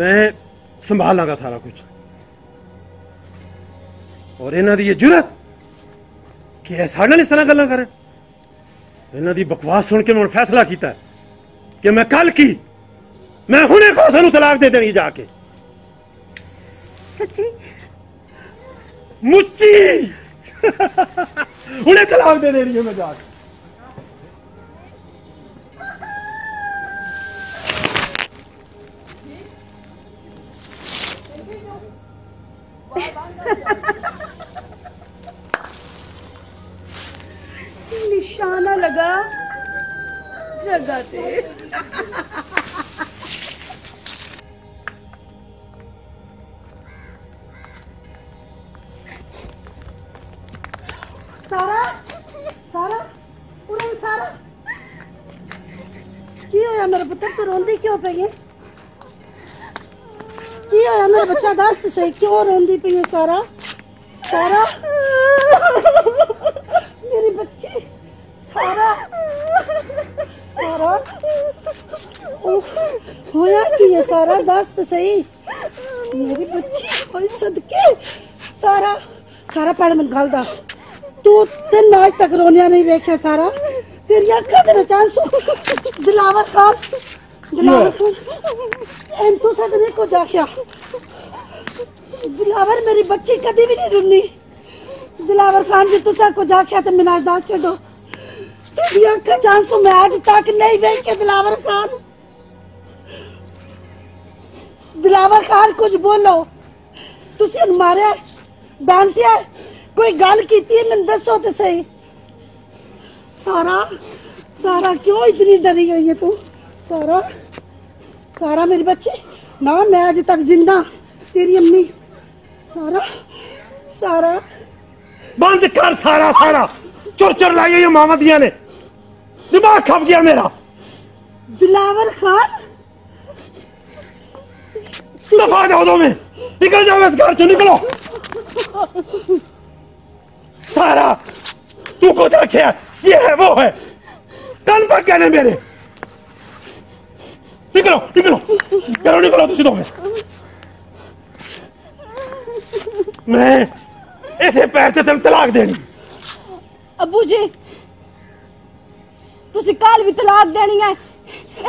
मैं संभाल लांगा सारा कुछ। और इन्हां दी ये जुरत कि साडे नाल इस तरह गल्लां करन, इन्हां दी बकवास सुन के मैं फैसला कीता कि मैं कल की मैं हुणे कौसर नूं तलाक दे देनी जाके। सच्ची मुच्ची उन्हें तलाक दे रही है मैं जाकर। जगह ते सारा सारा उरे सारा की होया मेरा पुत्र तो रोंदी क्यों पई है की होया मेरा बच्चा दस से क्यों रोंदी पई है सारा सारा मेरी बच्ची सारा सारा होया की है सारा दस सही मेरी बच्ची कोई सदके सारा सारा पढ़ मन गल दस तू दिन आज तक रोनिया नहीं देखा सारा तेरी अखा तेरा चांसू दिलावर खान एन तू सदने को जाख्या दिलावर मेरी बच्ची कदी भी नहीं रुनी दिलावर खान जी तुसा को जाख्या ते मिनाज दास छड़ो तेरी अखा चांसू मैं आज तक नहीं देखे दिलावर खान कुछ बोलो तुसी उन मारे डांटिया कोई गल की मैं दसो तो सही सारा सारा क्यों इतनी डरी हुई है तू सारा सारा मेरी बच्ची ना मैं आज तक जिंदा तेरी अम्मी सारा सारा बंद कर सारा सारा चुर चुर लाई ये मामा दिया ने दिमाग खप गया मेरा दिलावर खान दफा जाओ दो में निकल जाओ इस घर से निकलो सारा तू को रखा ये है वो है कान पर कहने मेरे निकलो निकलो निकलो निकलो तुम सीधो मैं ऐसे पैर से तेन तलाक देनी अबू जी तुसी कल भी तलाक देनी है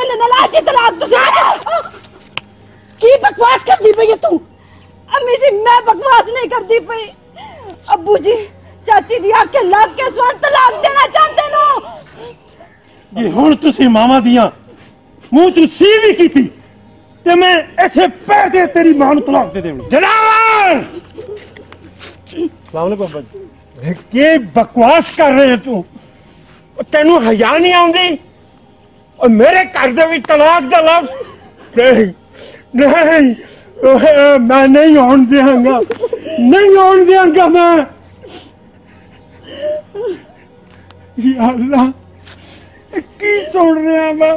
इन्हें नलाज जी तलाक तुझे की बकवास कर दी पई तू अम्मी जी मैं बकवास नहीं कर दी पई अबू जी चाची दिया के लाग के स्वान तलाक देना चाहते नो जी हुण तुसी मामा दिया मुंह चू सी भी कीती ते मैं ऐसे पैर दे तेरी मां नु तलाक दे देनी जनावर अस्सलाम वालेकुम बाबा के बकवास कर रहे तू तेनू हया नहीं आउंदी और मेरे घर दे विच तलाक दा लफ्ज नहीं नहीं मैं नहीं होण देंगा नहीं होण देंगा मैं या अल्लाह की सुन रहा मैं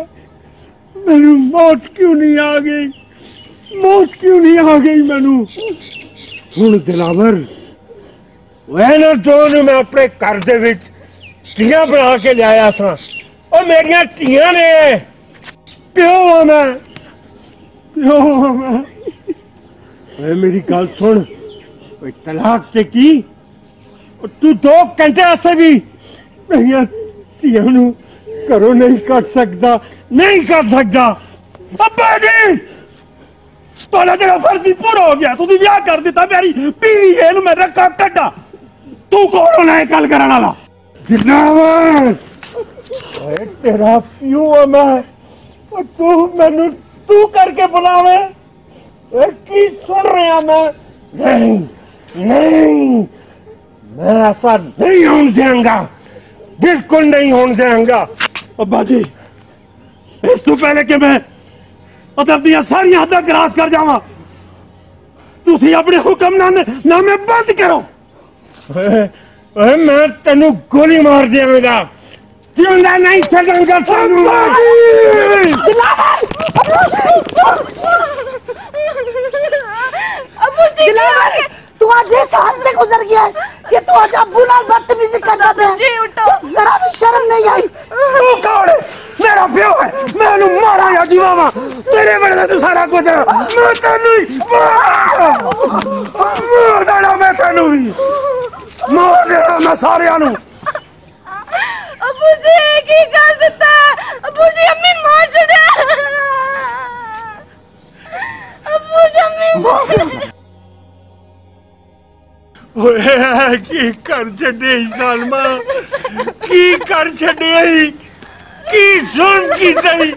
मैनू मौत क्यों नहीं आ गई मौत क्यों नहीं आ गई मैनू हुण दिलावर वह जो मैं अपने घर दे विच धियां बना के लिया सां और मेरिया धियां ने प्यो हाँ मैं मेरी गल सुन तलाक ते की तू दो घंटे से भी घरों नहीं कट सकता नहीं कर सकता अब्बा जी तोड़ा तेरा फर्जी पूरा हो गया तू ब्याह कर दिता मेरी बीवी है मैं रखा कटा तू कौन होना है गल करने वाला जिन्ना तेरा प्यो मैं तू मैनू तू करके बुलावे की सुन रहा मैं नहीं नहीं मैं ऐसा नहीं होने देंगा बिल्कुल नहीं होने देंगा अब्बा जी इस तू पहले कि मैं अपनी सारी हद क्रॉस कर जावा तुम अपने हुक्मनामे बंद करो मैं तेनू गोली मार देंगा जिंदा नहीं छड़ूंगा तू आज इस हाथ से गुजर गया है कि तू आज अब्बू नाल बदतमीजी करता पे जरा भी शर्म नहीं आई तू कौन है मेरा प्यो है मैनू मारा या जीवावा तेरे वरदा तो सारा कुछ है मैं तन्नू मार देना मैं तन्नू मार देना मैं सारे आनू अब्बू जी की कर देता अब्बू जी अम्मी मार चढ़े अब्बू जी अम्मी की कर छे सालमा की कर छे की सुन की पहले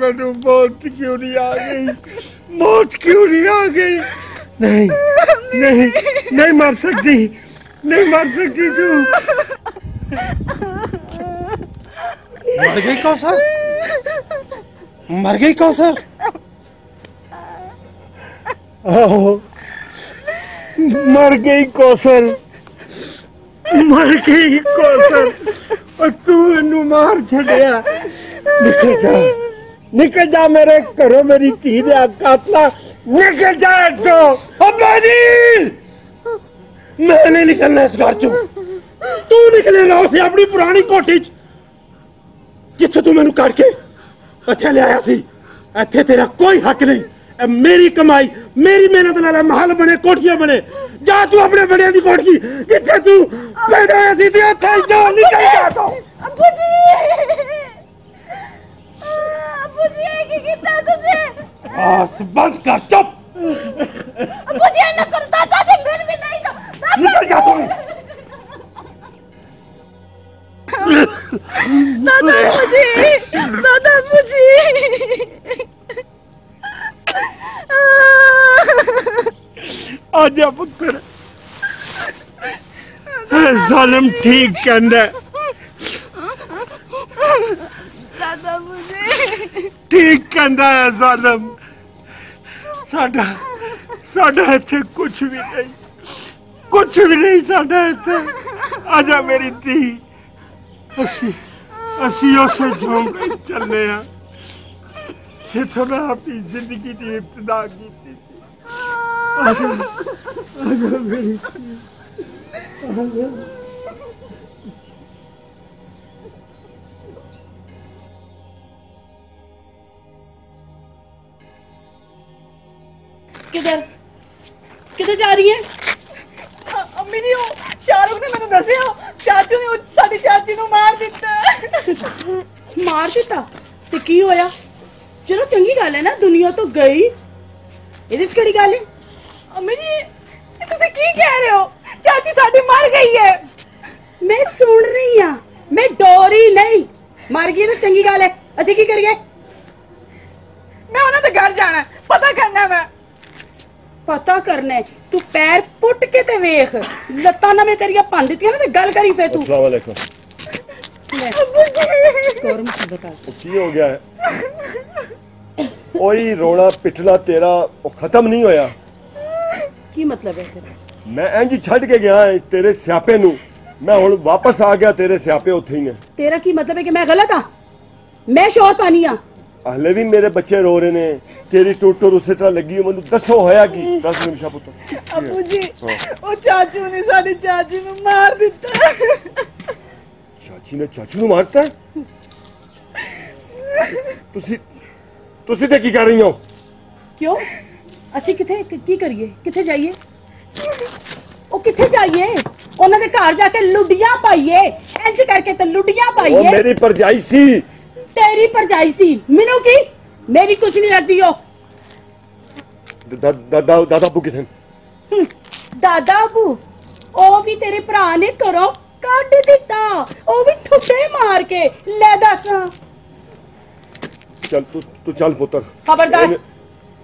मैनू मौत क्यों नहीं आ गई मौत क्यों नहीं आ गई नहीं नहीं नहीं मर सकती नहीं मार सकती तू। मर गई कौसर, मर गई कौसर। ओह मर गई कौसर, मर गई कौसर। और तू इन्हू मार छड़िया। निकल जा, निकल जा मेरे घरों मेरी धी दा कातला, निकल जा। तो अब्बा जी मैं नहीं निकलना इस घर चो। तू निकलेगा उस अपनी पुरानी कोठी जिथे तू मैनू काट के अच्छा लिया सी। इत्थे तेरा कोई हक नहीं। मेरी कमाई मेरी मेहनत नाल महल बने, कोठियां बने। जा तू अपने बड़ियां दी कोठी जिथे तू पैदा होया सी, उत्थे जा, निकल जा। तो अब्बू जी, अब्बू जी ये की कीता तुसे? बस बंद कर, चुप। अब्बू जी ना कर, दादा जी फिर भी नहीं तो निकल जा। तू दादा जी, दादा जी आजा पुत्र। जालिम ठीक कहंदा, दादा मुझे ठीक कहंदा है जालिम। साडा साडा इत्थे कुछ भी नहीं, कुछ भी नहीं साडा इत्थे। आजा मेरी धी, असी उस झोंग विच चलने आ जिथों मैं अपनी जिंदगी की इब्तिदा की। आजा, आजा मेरी आजा। किधर किधर जा रही है? अम्मी जी शाहरुख ने मैनू दसिया चाचू ने साडी चाची नू मार दिता। मार दिता ते की होया? चलो चंगी गल है ना, दुनिया तो गई। इहदे च केड़ी गल है? अम्मी जी तुसी की कह रहे हो? चाची साडी मर गई है। मैं सुन रही हां, मैं डोरी नहीं। मर गई ना चंगी गल है, असि की करिए? मैं उन्हां दे घर जाना है, पता करना है। मैं पता करना है? तू पैर पुट के ते वेख, लत्तां ना मैं तेरियां पां दित्तियां ना ते गल करी फिर तू। अस्सलाम वालेकुम। कोरम बता की हो गया है? कोई रोना पिटना तेरा वो खत्म नहीं होया। की मतलब है तेरा? मैं इंज छड़ के गया है तेरे स्यापे नू, मैं हुण वापस आ गया तेरे स्यापे उथे ही है। तेरा की मतलब है कि मैं गलत हां? मैं शोर पानी हां। हले भी मेरे बच्चे रो रहे ने, तेरी टूट उस तरह लगी। मैनू दसो होया की? दस निमिषा पुत्त। अब्बू जी ओ चाचू ने साडी चाची नू मार दिता। चाची ने चाचू नू मारता? तुसी तुसी ते की कर रही हो? क्यों असी किथे की करिए? किथे जाइए? ओ किथे जाइए? ओना दे घर जाके लुडियां पाइए, इंज करके ते लुडियां पाइए। ओ मेरी परजाई सी। तेरी परजाई सी? मिनू की मेरी कुछ नहीं लगदी। हो दादा अबू किथे? दादा अबू ओ भी तेरे भरा ने करो काट दिता, ओ भी ठुटे मार के। ले दस चल तू चल पुत्र। खबरदार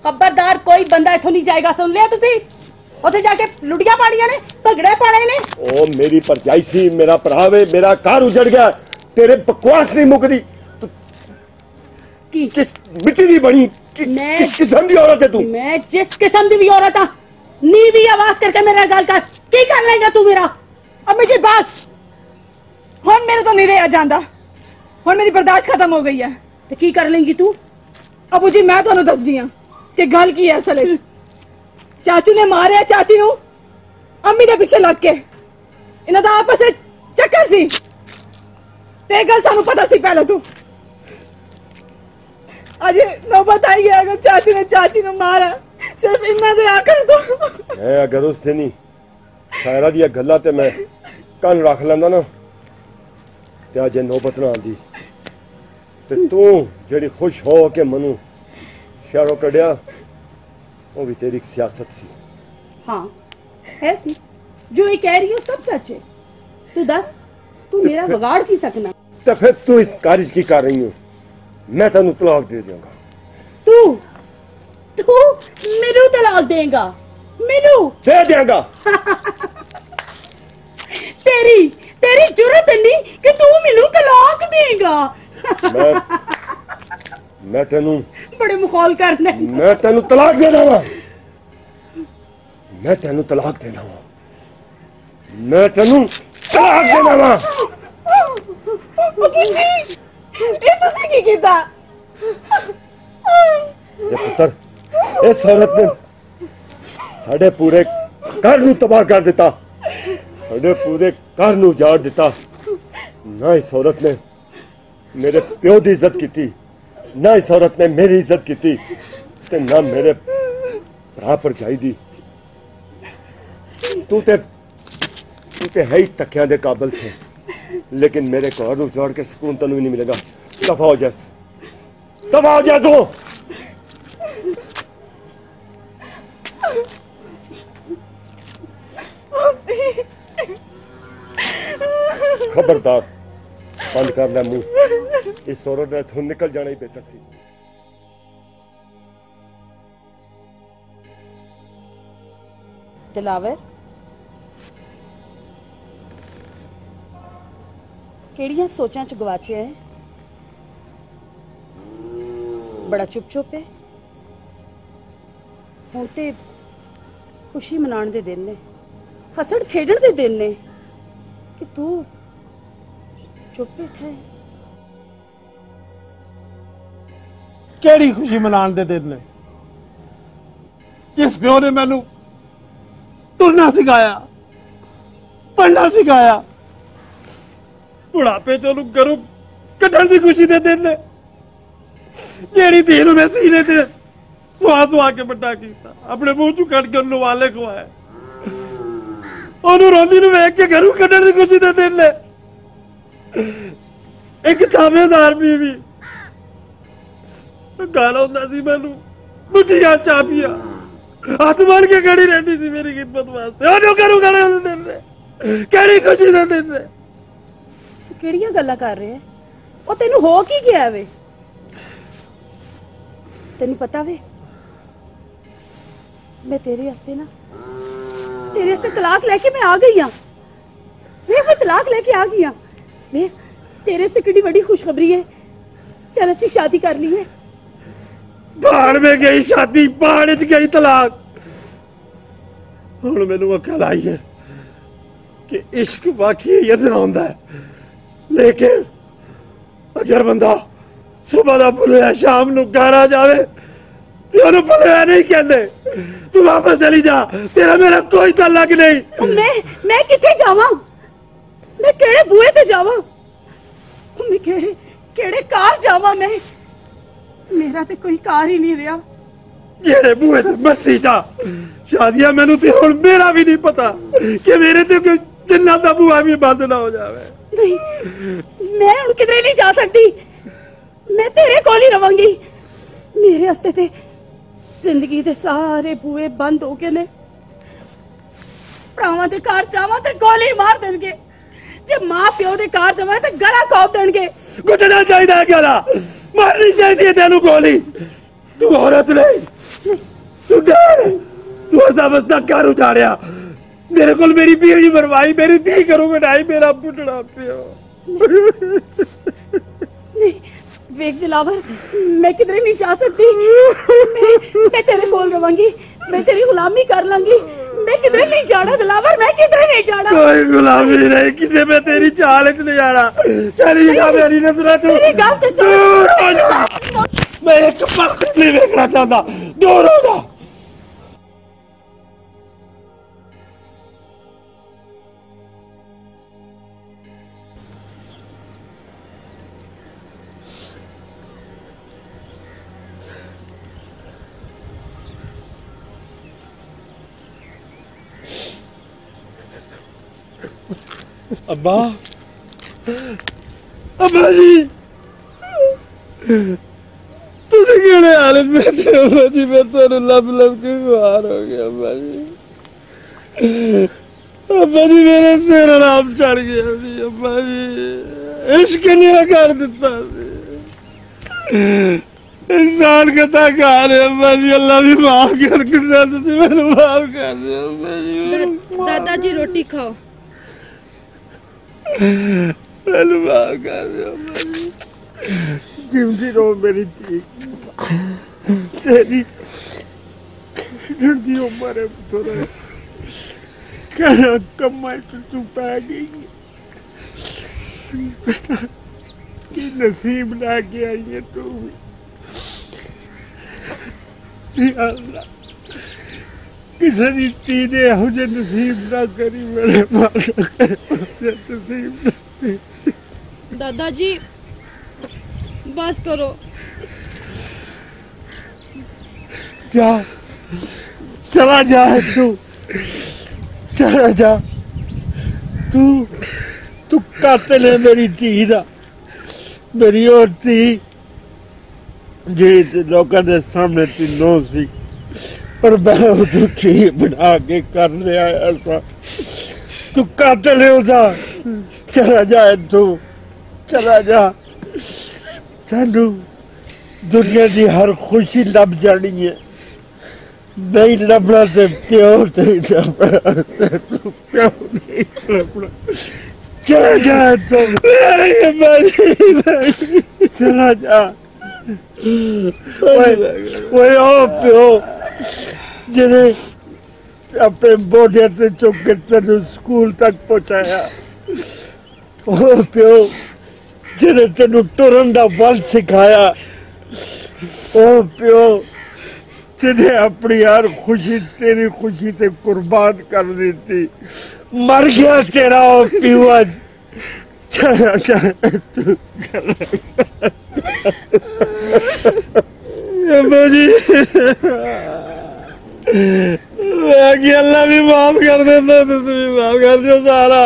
खबरदार, कोई बंदा इथों नहीं जाएगा। सुन लिया तुसी? ओथे जाके लुडियां पाड़ियां ने, भगड़े पाड़े ने। ओ मेरी परजाई सी, मेरा भरावे, मेरा घर उजड़ गया। तेरे बकवास नहीं मुकदी। की किस मिट्टी दी बनी किस किस्म दी औरत है तू? मैं जिस किस्म दी भी औरत हां। नीवी आवाज करके मेरे गाल कर की कर लेगा तू मेरा? अम्मी जी बस हुन मेरे तो नहीं रहा जांदा, हुन मेरी बर्दाश्त खत्म हो गई है। ते की कर लेंगी तू? अबू जी मैं तुहानू दस दियां कि गल की है। असल चाचू ने मारिया चाची नू, अम्मी दे पिछे लग के। इन्हां दा आपस विच चक्कर सी ते गल सानू पता सी पहले तू। अज नौबत आई है अगर चाचू ने चाची नू मारा सिर्फ इन्हां दे आखण तो। मैं अगर उस दिन ही शायरा दी गल्लां ते मैं कान रख लैंदा ना ते अज नौबत ना आंदी। तू जड़ी खुश हो के मनु शहरों कड़िया वो भी तेरी सियासत सी। हाँ ऐसी जो ये कह रही हो सब सच है। तू दस तू मेरा बगाड़ की सकना। तो फिर तू इस कार्य की कर रही हो? मैं तेन तलाक दे दूंगा। तू तू मेनू तलाक देगा? मेनू दे देगा। तेरी तेरी जुर्रत नहीं कि तू मेनू तलाक देगा। मैं तेनू बड़े मुखाल करना, मैं तेनू तलाक देना वा, मैं तेनू तलाक देना वा, मैं तेनू तलाक देना वा। ओ किसी ए तुसी की कीता? ये पुत्र इस औरत ने साडे पूरे घर नू तबाह कर दिता, साडे पूरे घर नू उजाड़ दिता। ना इस औरत ने मेरे प्यो की इज्जत की, ना इस औरत ने मेरी इज्जत की, ना मेरे भरा भरजाई दी। तू ते है ही तकिया दे काबल से, लेकिन मेरे घर को छोड़ के सुकून तेनू नहीं मिलेगा। दफा हो जा, दफा हो जा तू। खबरदार, बंद करना मुंह, इस औरत ने थोड़ा निकल जाना ही बेहतर सी। दिलावर, केड़ियां सोचां च गवाचिया है? बड़ा चुप चुप है। हुण ते खुशी मनाण दे दिन ने, हसण खेडण दे दिन ने, कि तू चुप बैठा है। केड़ी खुशी मनाण दे दिन ने? जिस प्यो ने मैनू तुरना सिखाया, पढ़ना सिखाया, बुढ़ापे च ओनू घरों कड्ढण दी खुशी दे दिन ने। केड़ी धी नू मैं सीने ते सुहा सुहा के बड़ा कीता, अपने मूंह चों कढ के ओनू वाले खवाए, ओनू रोंदी नू वेख के घरों कड्ढण दी खुशी दे दिन ने। एक दावेदार बीवी गाला होंदा सी मैनू, मुठिया चापिया हाथ मार के खड़ी रहती सी मेरी खिदमत वास्ते, ओनू घरों कड्ढण दे दिन ने। केड़ी खुशी दे दिन ने? तू केड़ियां गल्लां कर रहे है? ओ तैनू हो की गया वे? तैनू पता वे मैं तेरे वास्ते ना, तेरे वास्ते तलाक लेके मैं आ गई हां। मैं तलाक लेके आ गई हां। मैं तेरे से कितनी बड़ी खुशखबरी है। चल असी शादी कर ली है। बाढ़ में गई शादी, बाढ़ में गई तलाक। हुण मैनू अकल आई है कि इश्क वाकई ये ना होंदा है, लेकिन अगर बंदा सुबह दा भुलिया शाम नू घर आ जावे ते ओनू भुलिया नहीं कहंदे। तू वापस चली जा, तेरा मेरा कोई तलाक नहीं। मैं किथे जावां? मैं केड़े बूहे ते जावां? मैं केड़े केड़े कार जावां? मैं मेरा ते कोई कार ही नहीं रहा। जेड़े बूहे ते मरसी जा शादिया, मैनू ते हुण मेरा भी नहीं पता कि मेरे ते कोई जिन्ना दा बूहा भी बंद ना हो जावे। नहीं, मैं हुण किधरे नहीं जा सकदी। मैं तेरे कोल ही रवांगी। मेरे हस्ते ते जिंदगी दे सारे बूहे बंद हो गए ने। भरावां ते कार जावां ते गोली मार देणगे, जब मां प्यो दे घर जावां ते गला कौप देणगे। गुजरना चाहिदा है गला, मारनी चाहिदी है तेनू गोली। तू औरत नहीं, तू डर। तू उसदा बसदा घर उजाड़िया, मेरे कोल मेरी बीवी मरवाई, मेरी धी घरों कढाई, मेरा बुढ़ड़ा प्यो। नहीं वेख दिलावर, मैं किधरे नहीं जा सकती। मैं तेरे कोल रवांगी, मैं तेरी गुलामी कर लांगी। मैं किधरे नहीं जाना दिलावर, मैं किधरे नहीं जाना। कोई गुलामी नहीं किसे, मैं तेरी चाल च नहीं जाना। चली जा मेरी नजरा तू, दूर हो जा। मैं एक पल नहीं देखना चाहता, दूर हो जा। अब्बा, अब्बा जी, तुसी केड़े हालत में थे अब्बा जी? मैं तुहानू लभ लभ के बीमार हो गया अब्बा जी। अब्बा जी मेरे सिर आराम चढ़ गया सी अब्बा जी। इश्क निया कर दिता सी, इंसान कथा कार अब्बा जी। अल्लाह भी माफ कर दिता, तुसी मैनू माफ कर दियो अब्बा जी। दादा जी रोटी खाओ। जिंदगी रो मेरी थी तेरी लड़की उम्र है थोड़ा क्या कमाई तो तू पा गई कि नसीब ला के आई है तू भी किसी ने तीन हो जाए नसीब ना करी मेरे नसीब दादाजी बस करो क्या चला जा तू चला जा तू तू कातिल है मेरी धी का मेरी और धी जी लोगों के सामने तीनों सी पर मैं उसको ठी बना के कर लिया ऐसा तू कातिल होता चला जाए तू चला जा सानू दुनिया की हर खुशी लभ जानी है नहीं लभना तो प्योर नहीं लभना नहीं लभना चला जाए तू चला जा प्यो जिन्हें अपने बोर्डिया से चुक के तेन स्कूल तक पहुँचाया वो प्यो जिन्हें तेन टुरन का बल सिखाया वो प्यो जिन्हें अपनी हर खुशी तेरी खुशी से कुर्बान कर दी थी मर गया तेरा वो प्यो आज चला तू चला अल्लाह भी माफ कर देता तुम भी माफ कर दो सारा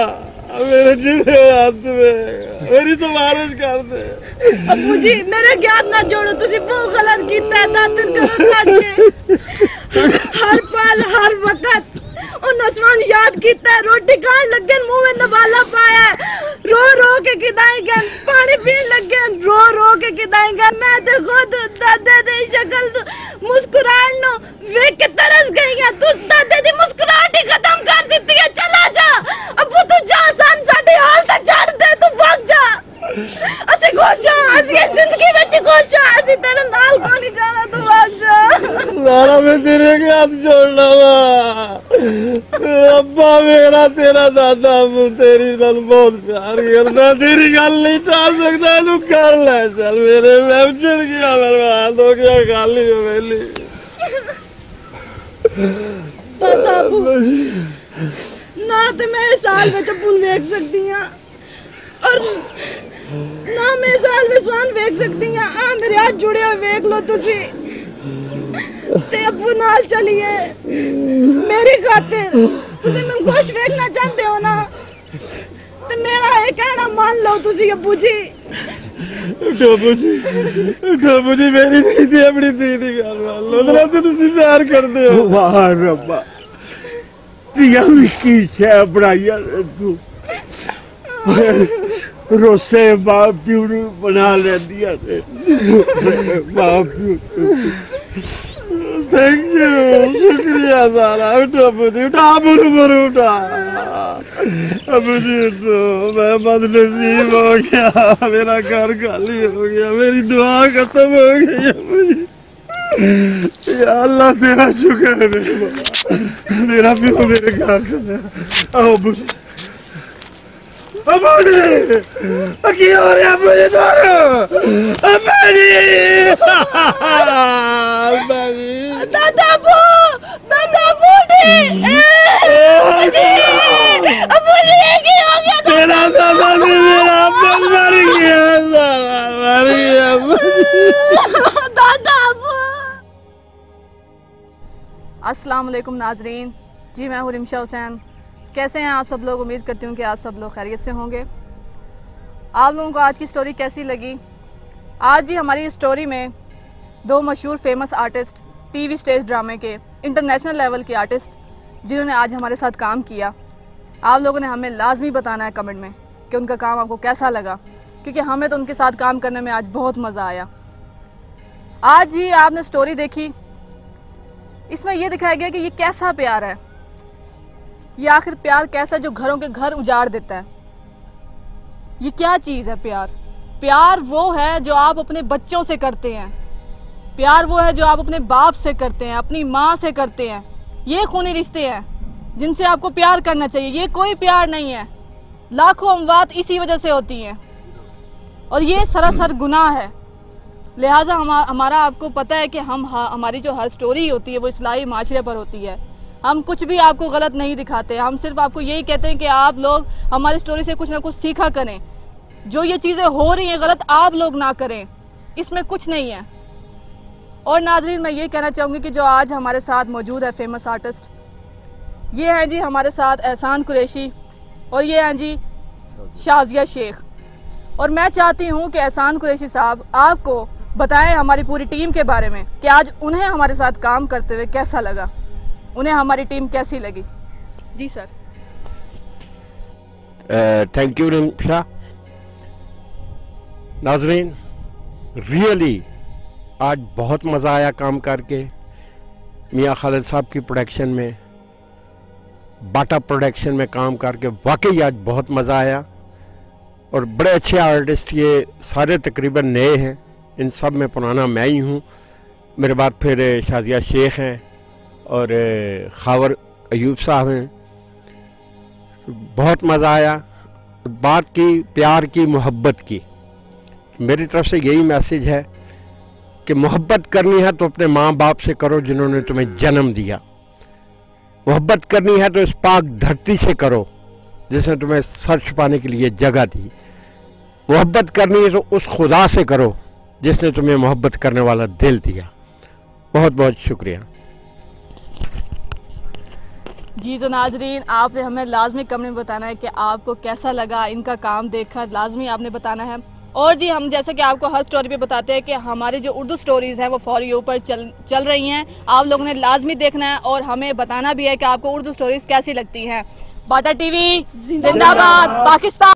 मेरे जिने हाथ में मेरी सिफारिश कर दे अबू जी मेरा ज्ञान ना जोड़ो तुसी बहुत गलत कीता दातर करो लागे हर पल हर वक्त उन नसवान याद कीता रोटी खान लगे मुंह में नवाला पाया रो रो के किदाई गन पानी पीन लगे रो रो के किदाई गन मैं तो खुद दादा दी शक्ल मुस्कुरान नो वे के तरस गई है तू दादा दी मुस्कुराहट ही खत्म कर देती है चला जा अब तू जा सन साडी हाल ता छड़ दे तू भाग जा असि खुश हां असि जिंदगी विच खुश हां असि तेरे नाल कोनी जाना तू भाग जा लारा मैं तेरे के हाथ जोड़ना अब्बा मेरा तेरा दादा तेरी गल बहुत प्यार करता तेरी गल नहीं टाल सकता तू कर ले चल मेरे मैं चढ़ गया बर्बाद हो गया खाली वेली ना तो मैं साल में चप्पल वेख सकती हूँ और ना मैं साल में स्वान वेख सकती हूँ हाँ मेरे हाथ जुड़े हुए वेख लो तुसी ते अबू नाल चलिए मेरी खातिर तुसी मैं खुश देखना चाहते हो ना ते मेरा ये कहना मान लो तुसी अबू जी मेरी दीदी अपनी दीदी गल मान लो मतलब तो तुसी प्यार करते हो वाह रब्बा तिया की शह बनाई तू रोसे मां प्यू बना लेती है मां प्यू थैंक यू शुक्रिया सारा उठा बुजी उठा बुरू बुरू उठा बुजी उठो मैं बदनसीब हो गया मेरा घर खाली हो गया मेरी दुआ खत्म हो गई या अल्लाह तेरा शुक्र है मेरा प्यो मेरे घर चला आओ बुजी अबूजी, अकी हो रहा अबूजी दोनों, अबूजी, दादा बूढ़े, अबूजी, अबूजी अकी हो गया तेरा दादा ने मेरा बस मर गया दादा बू। अस्सलामुअलैकुम नाजरीन, जी मैं हूँ रिमशा हुसैन। कैसे हैं आप सब लोग, उम्मीद करती हूँ कि आप सब लोग खैरियत से होंगे। आप लोगों को आज की स्टोरी कैसी लगी। आज जी हमारी स्टोरी में दो मशहूर फेमस आर्टिस्ट, टीवी स्टेज ड्रामे के इंटरनेशनल लेवल के आर्टिस्ट, जिन्होंने आज हमारे साथ काम किया। आप लोगों ने हमें लाजमी बताना है कमेंट में कि उनका काम आपको कैसा लगा, क्योंकि हमें तो उनके साथ काम करने में आज बहुत मज़ा आया। आज जी आपने स्टोरी देखी, इसमें यह दिखाया गया कि ये कैसा प्यार है, ये आखिर प्यार कैसा जो घरों के घर उजाड़ देता है। ये क्या चीज़ है प्यार? प्यार वो है जो आप अपने बच्चों से करते हैं, प्यार वो है जो आप अपने बाप से करते हैं, अपनी माँ से करते हैं। ये खूनी रिश्ते हैं जिनसे आपको प्यार करना चाहिए, ये कोई प्यार नहीं है। लाखों अमवात इसी वजह से होती हैं और ये सरासर गुनाह है। लिहाजा हमारा आपको पता है कि हमारी जो हर स्टोरी होती है वो इस्लाही माशरे पर होती है। हम कुछ भी आपको गलत नहीं दिखाते, हम सिर्फ आपको यही कहते हैं कि आप लोग हमारी स्टोरी से कुछ ना कुछ सीखा करें। जो ये चीज़ें हो रही हैं गलत, आप लोग ना करें, इसमें कुछ नहीं है। और नाज़रीन, मैं ये कहना चाहूँगी कि जो आज हमारे साथ मौजूद है फेमस आर्टिस्ट, ये हैं जी हमारे साथ एहसान कुरैशी और ये हैं जी शाजिया शेख। और मैं चाहती हूँ कि एहसान कुरैशी साहब आपको बताएं हमारी पूरी टीम के बारे में कि आज उन्हें हमारे साथ काम करते हुए कैसा लगा, उन्हें हमारी टीम कैसी लगी। जी sir. Thank you Rimsha. Nazreen, really आज बहुत मज़ा आया काम करके मियाँ खालिद साहब की प्रोडक्शन में, बाटा प्रोडक्शन में काम करके वाकई आज बहुत मज़ा आया। और बड़े अच्छे आर्टिस्ट ये सारे तकरीबन नए हैं, इन सब में पुराना मैं ही हूँ। मेरे बाद फिर शाजिया शेख हैं और खावर अयूब साहब हैं। बहुत मज़ा आया। बात की प्यार की, मोहब्बत की, मेरी तरफ से यही मैसेज है कि मोहब्बत करनी है तो अपने माँ बाप से करो जिन्होंने तुम्हें जन्म दिया। मोहब्बत करनी है तो इस पाक धरती से करो जिसने तुम्हें सर छुपाने के लिए जगह दी। मोहब्बत करनी है तो उस खुदा से करो जिसने तुम्हें मोहब्बत करने वाला दिल दिया। बहुत बहुत शुक्रिया। जी तो नाजरीन, आपने हमें लाजमी कमेंट में बताना है कि आपको कैसा लगा, इनका काम देखा लाजमी आपने बताना है। और जी हम जैसा कि आपको हर स्टोरी पे बताते हैं कि हमारी जो उर्दू स्टोरीज़ हैं वो फॉर यू पर चल रही हैं, आप लोगों ने लाजमी देखना है और हमें बताना भी है कि आपको उर्दू स्टोरीज़ कैसी लगती हैं। बाटा टीवी जिंदाबाद, पाकिस्तान।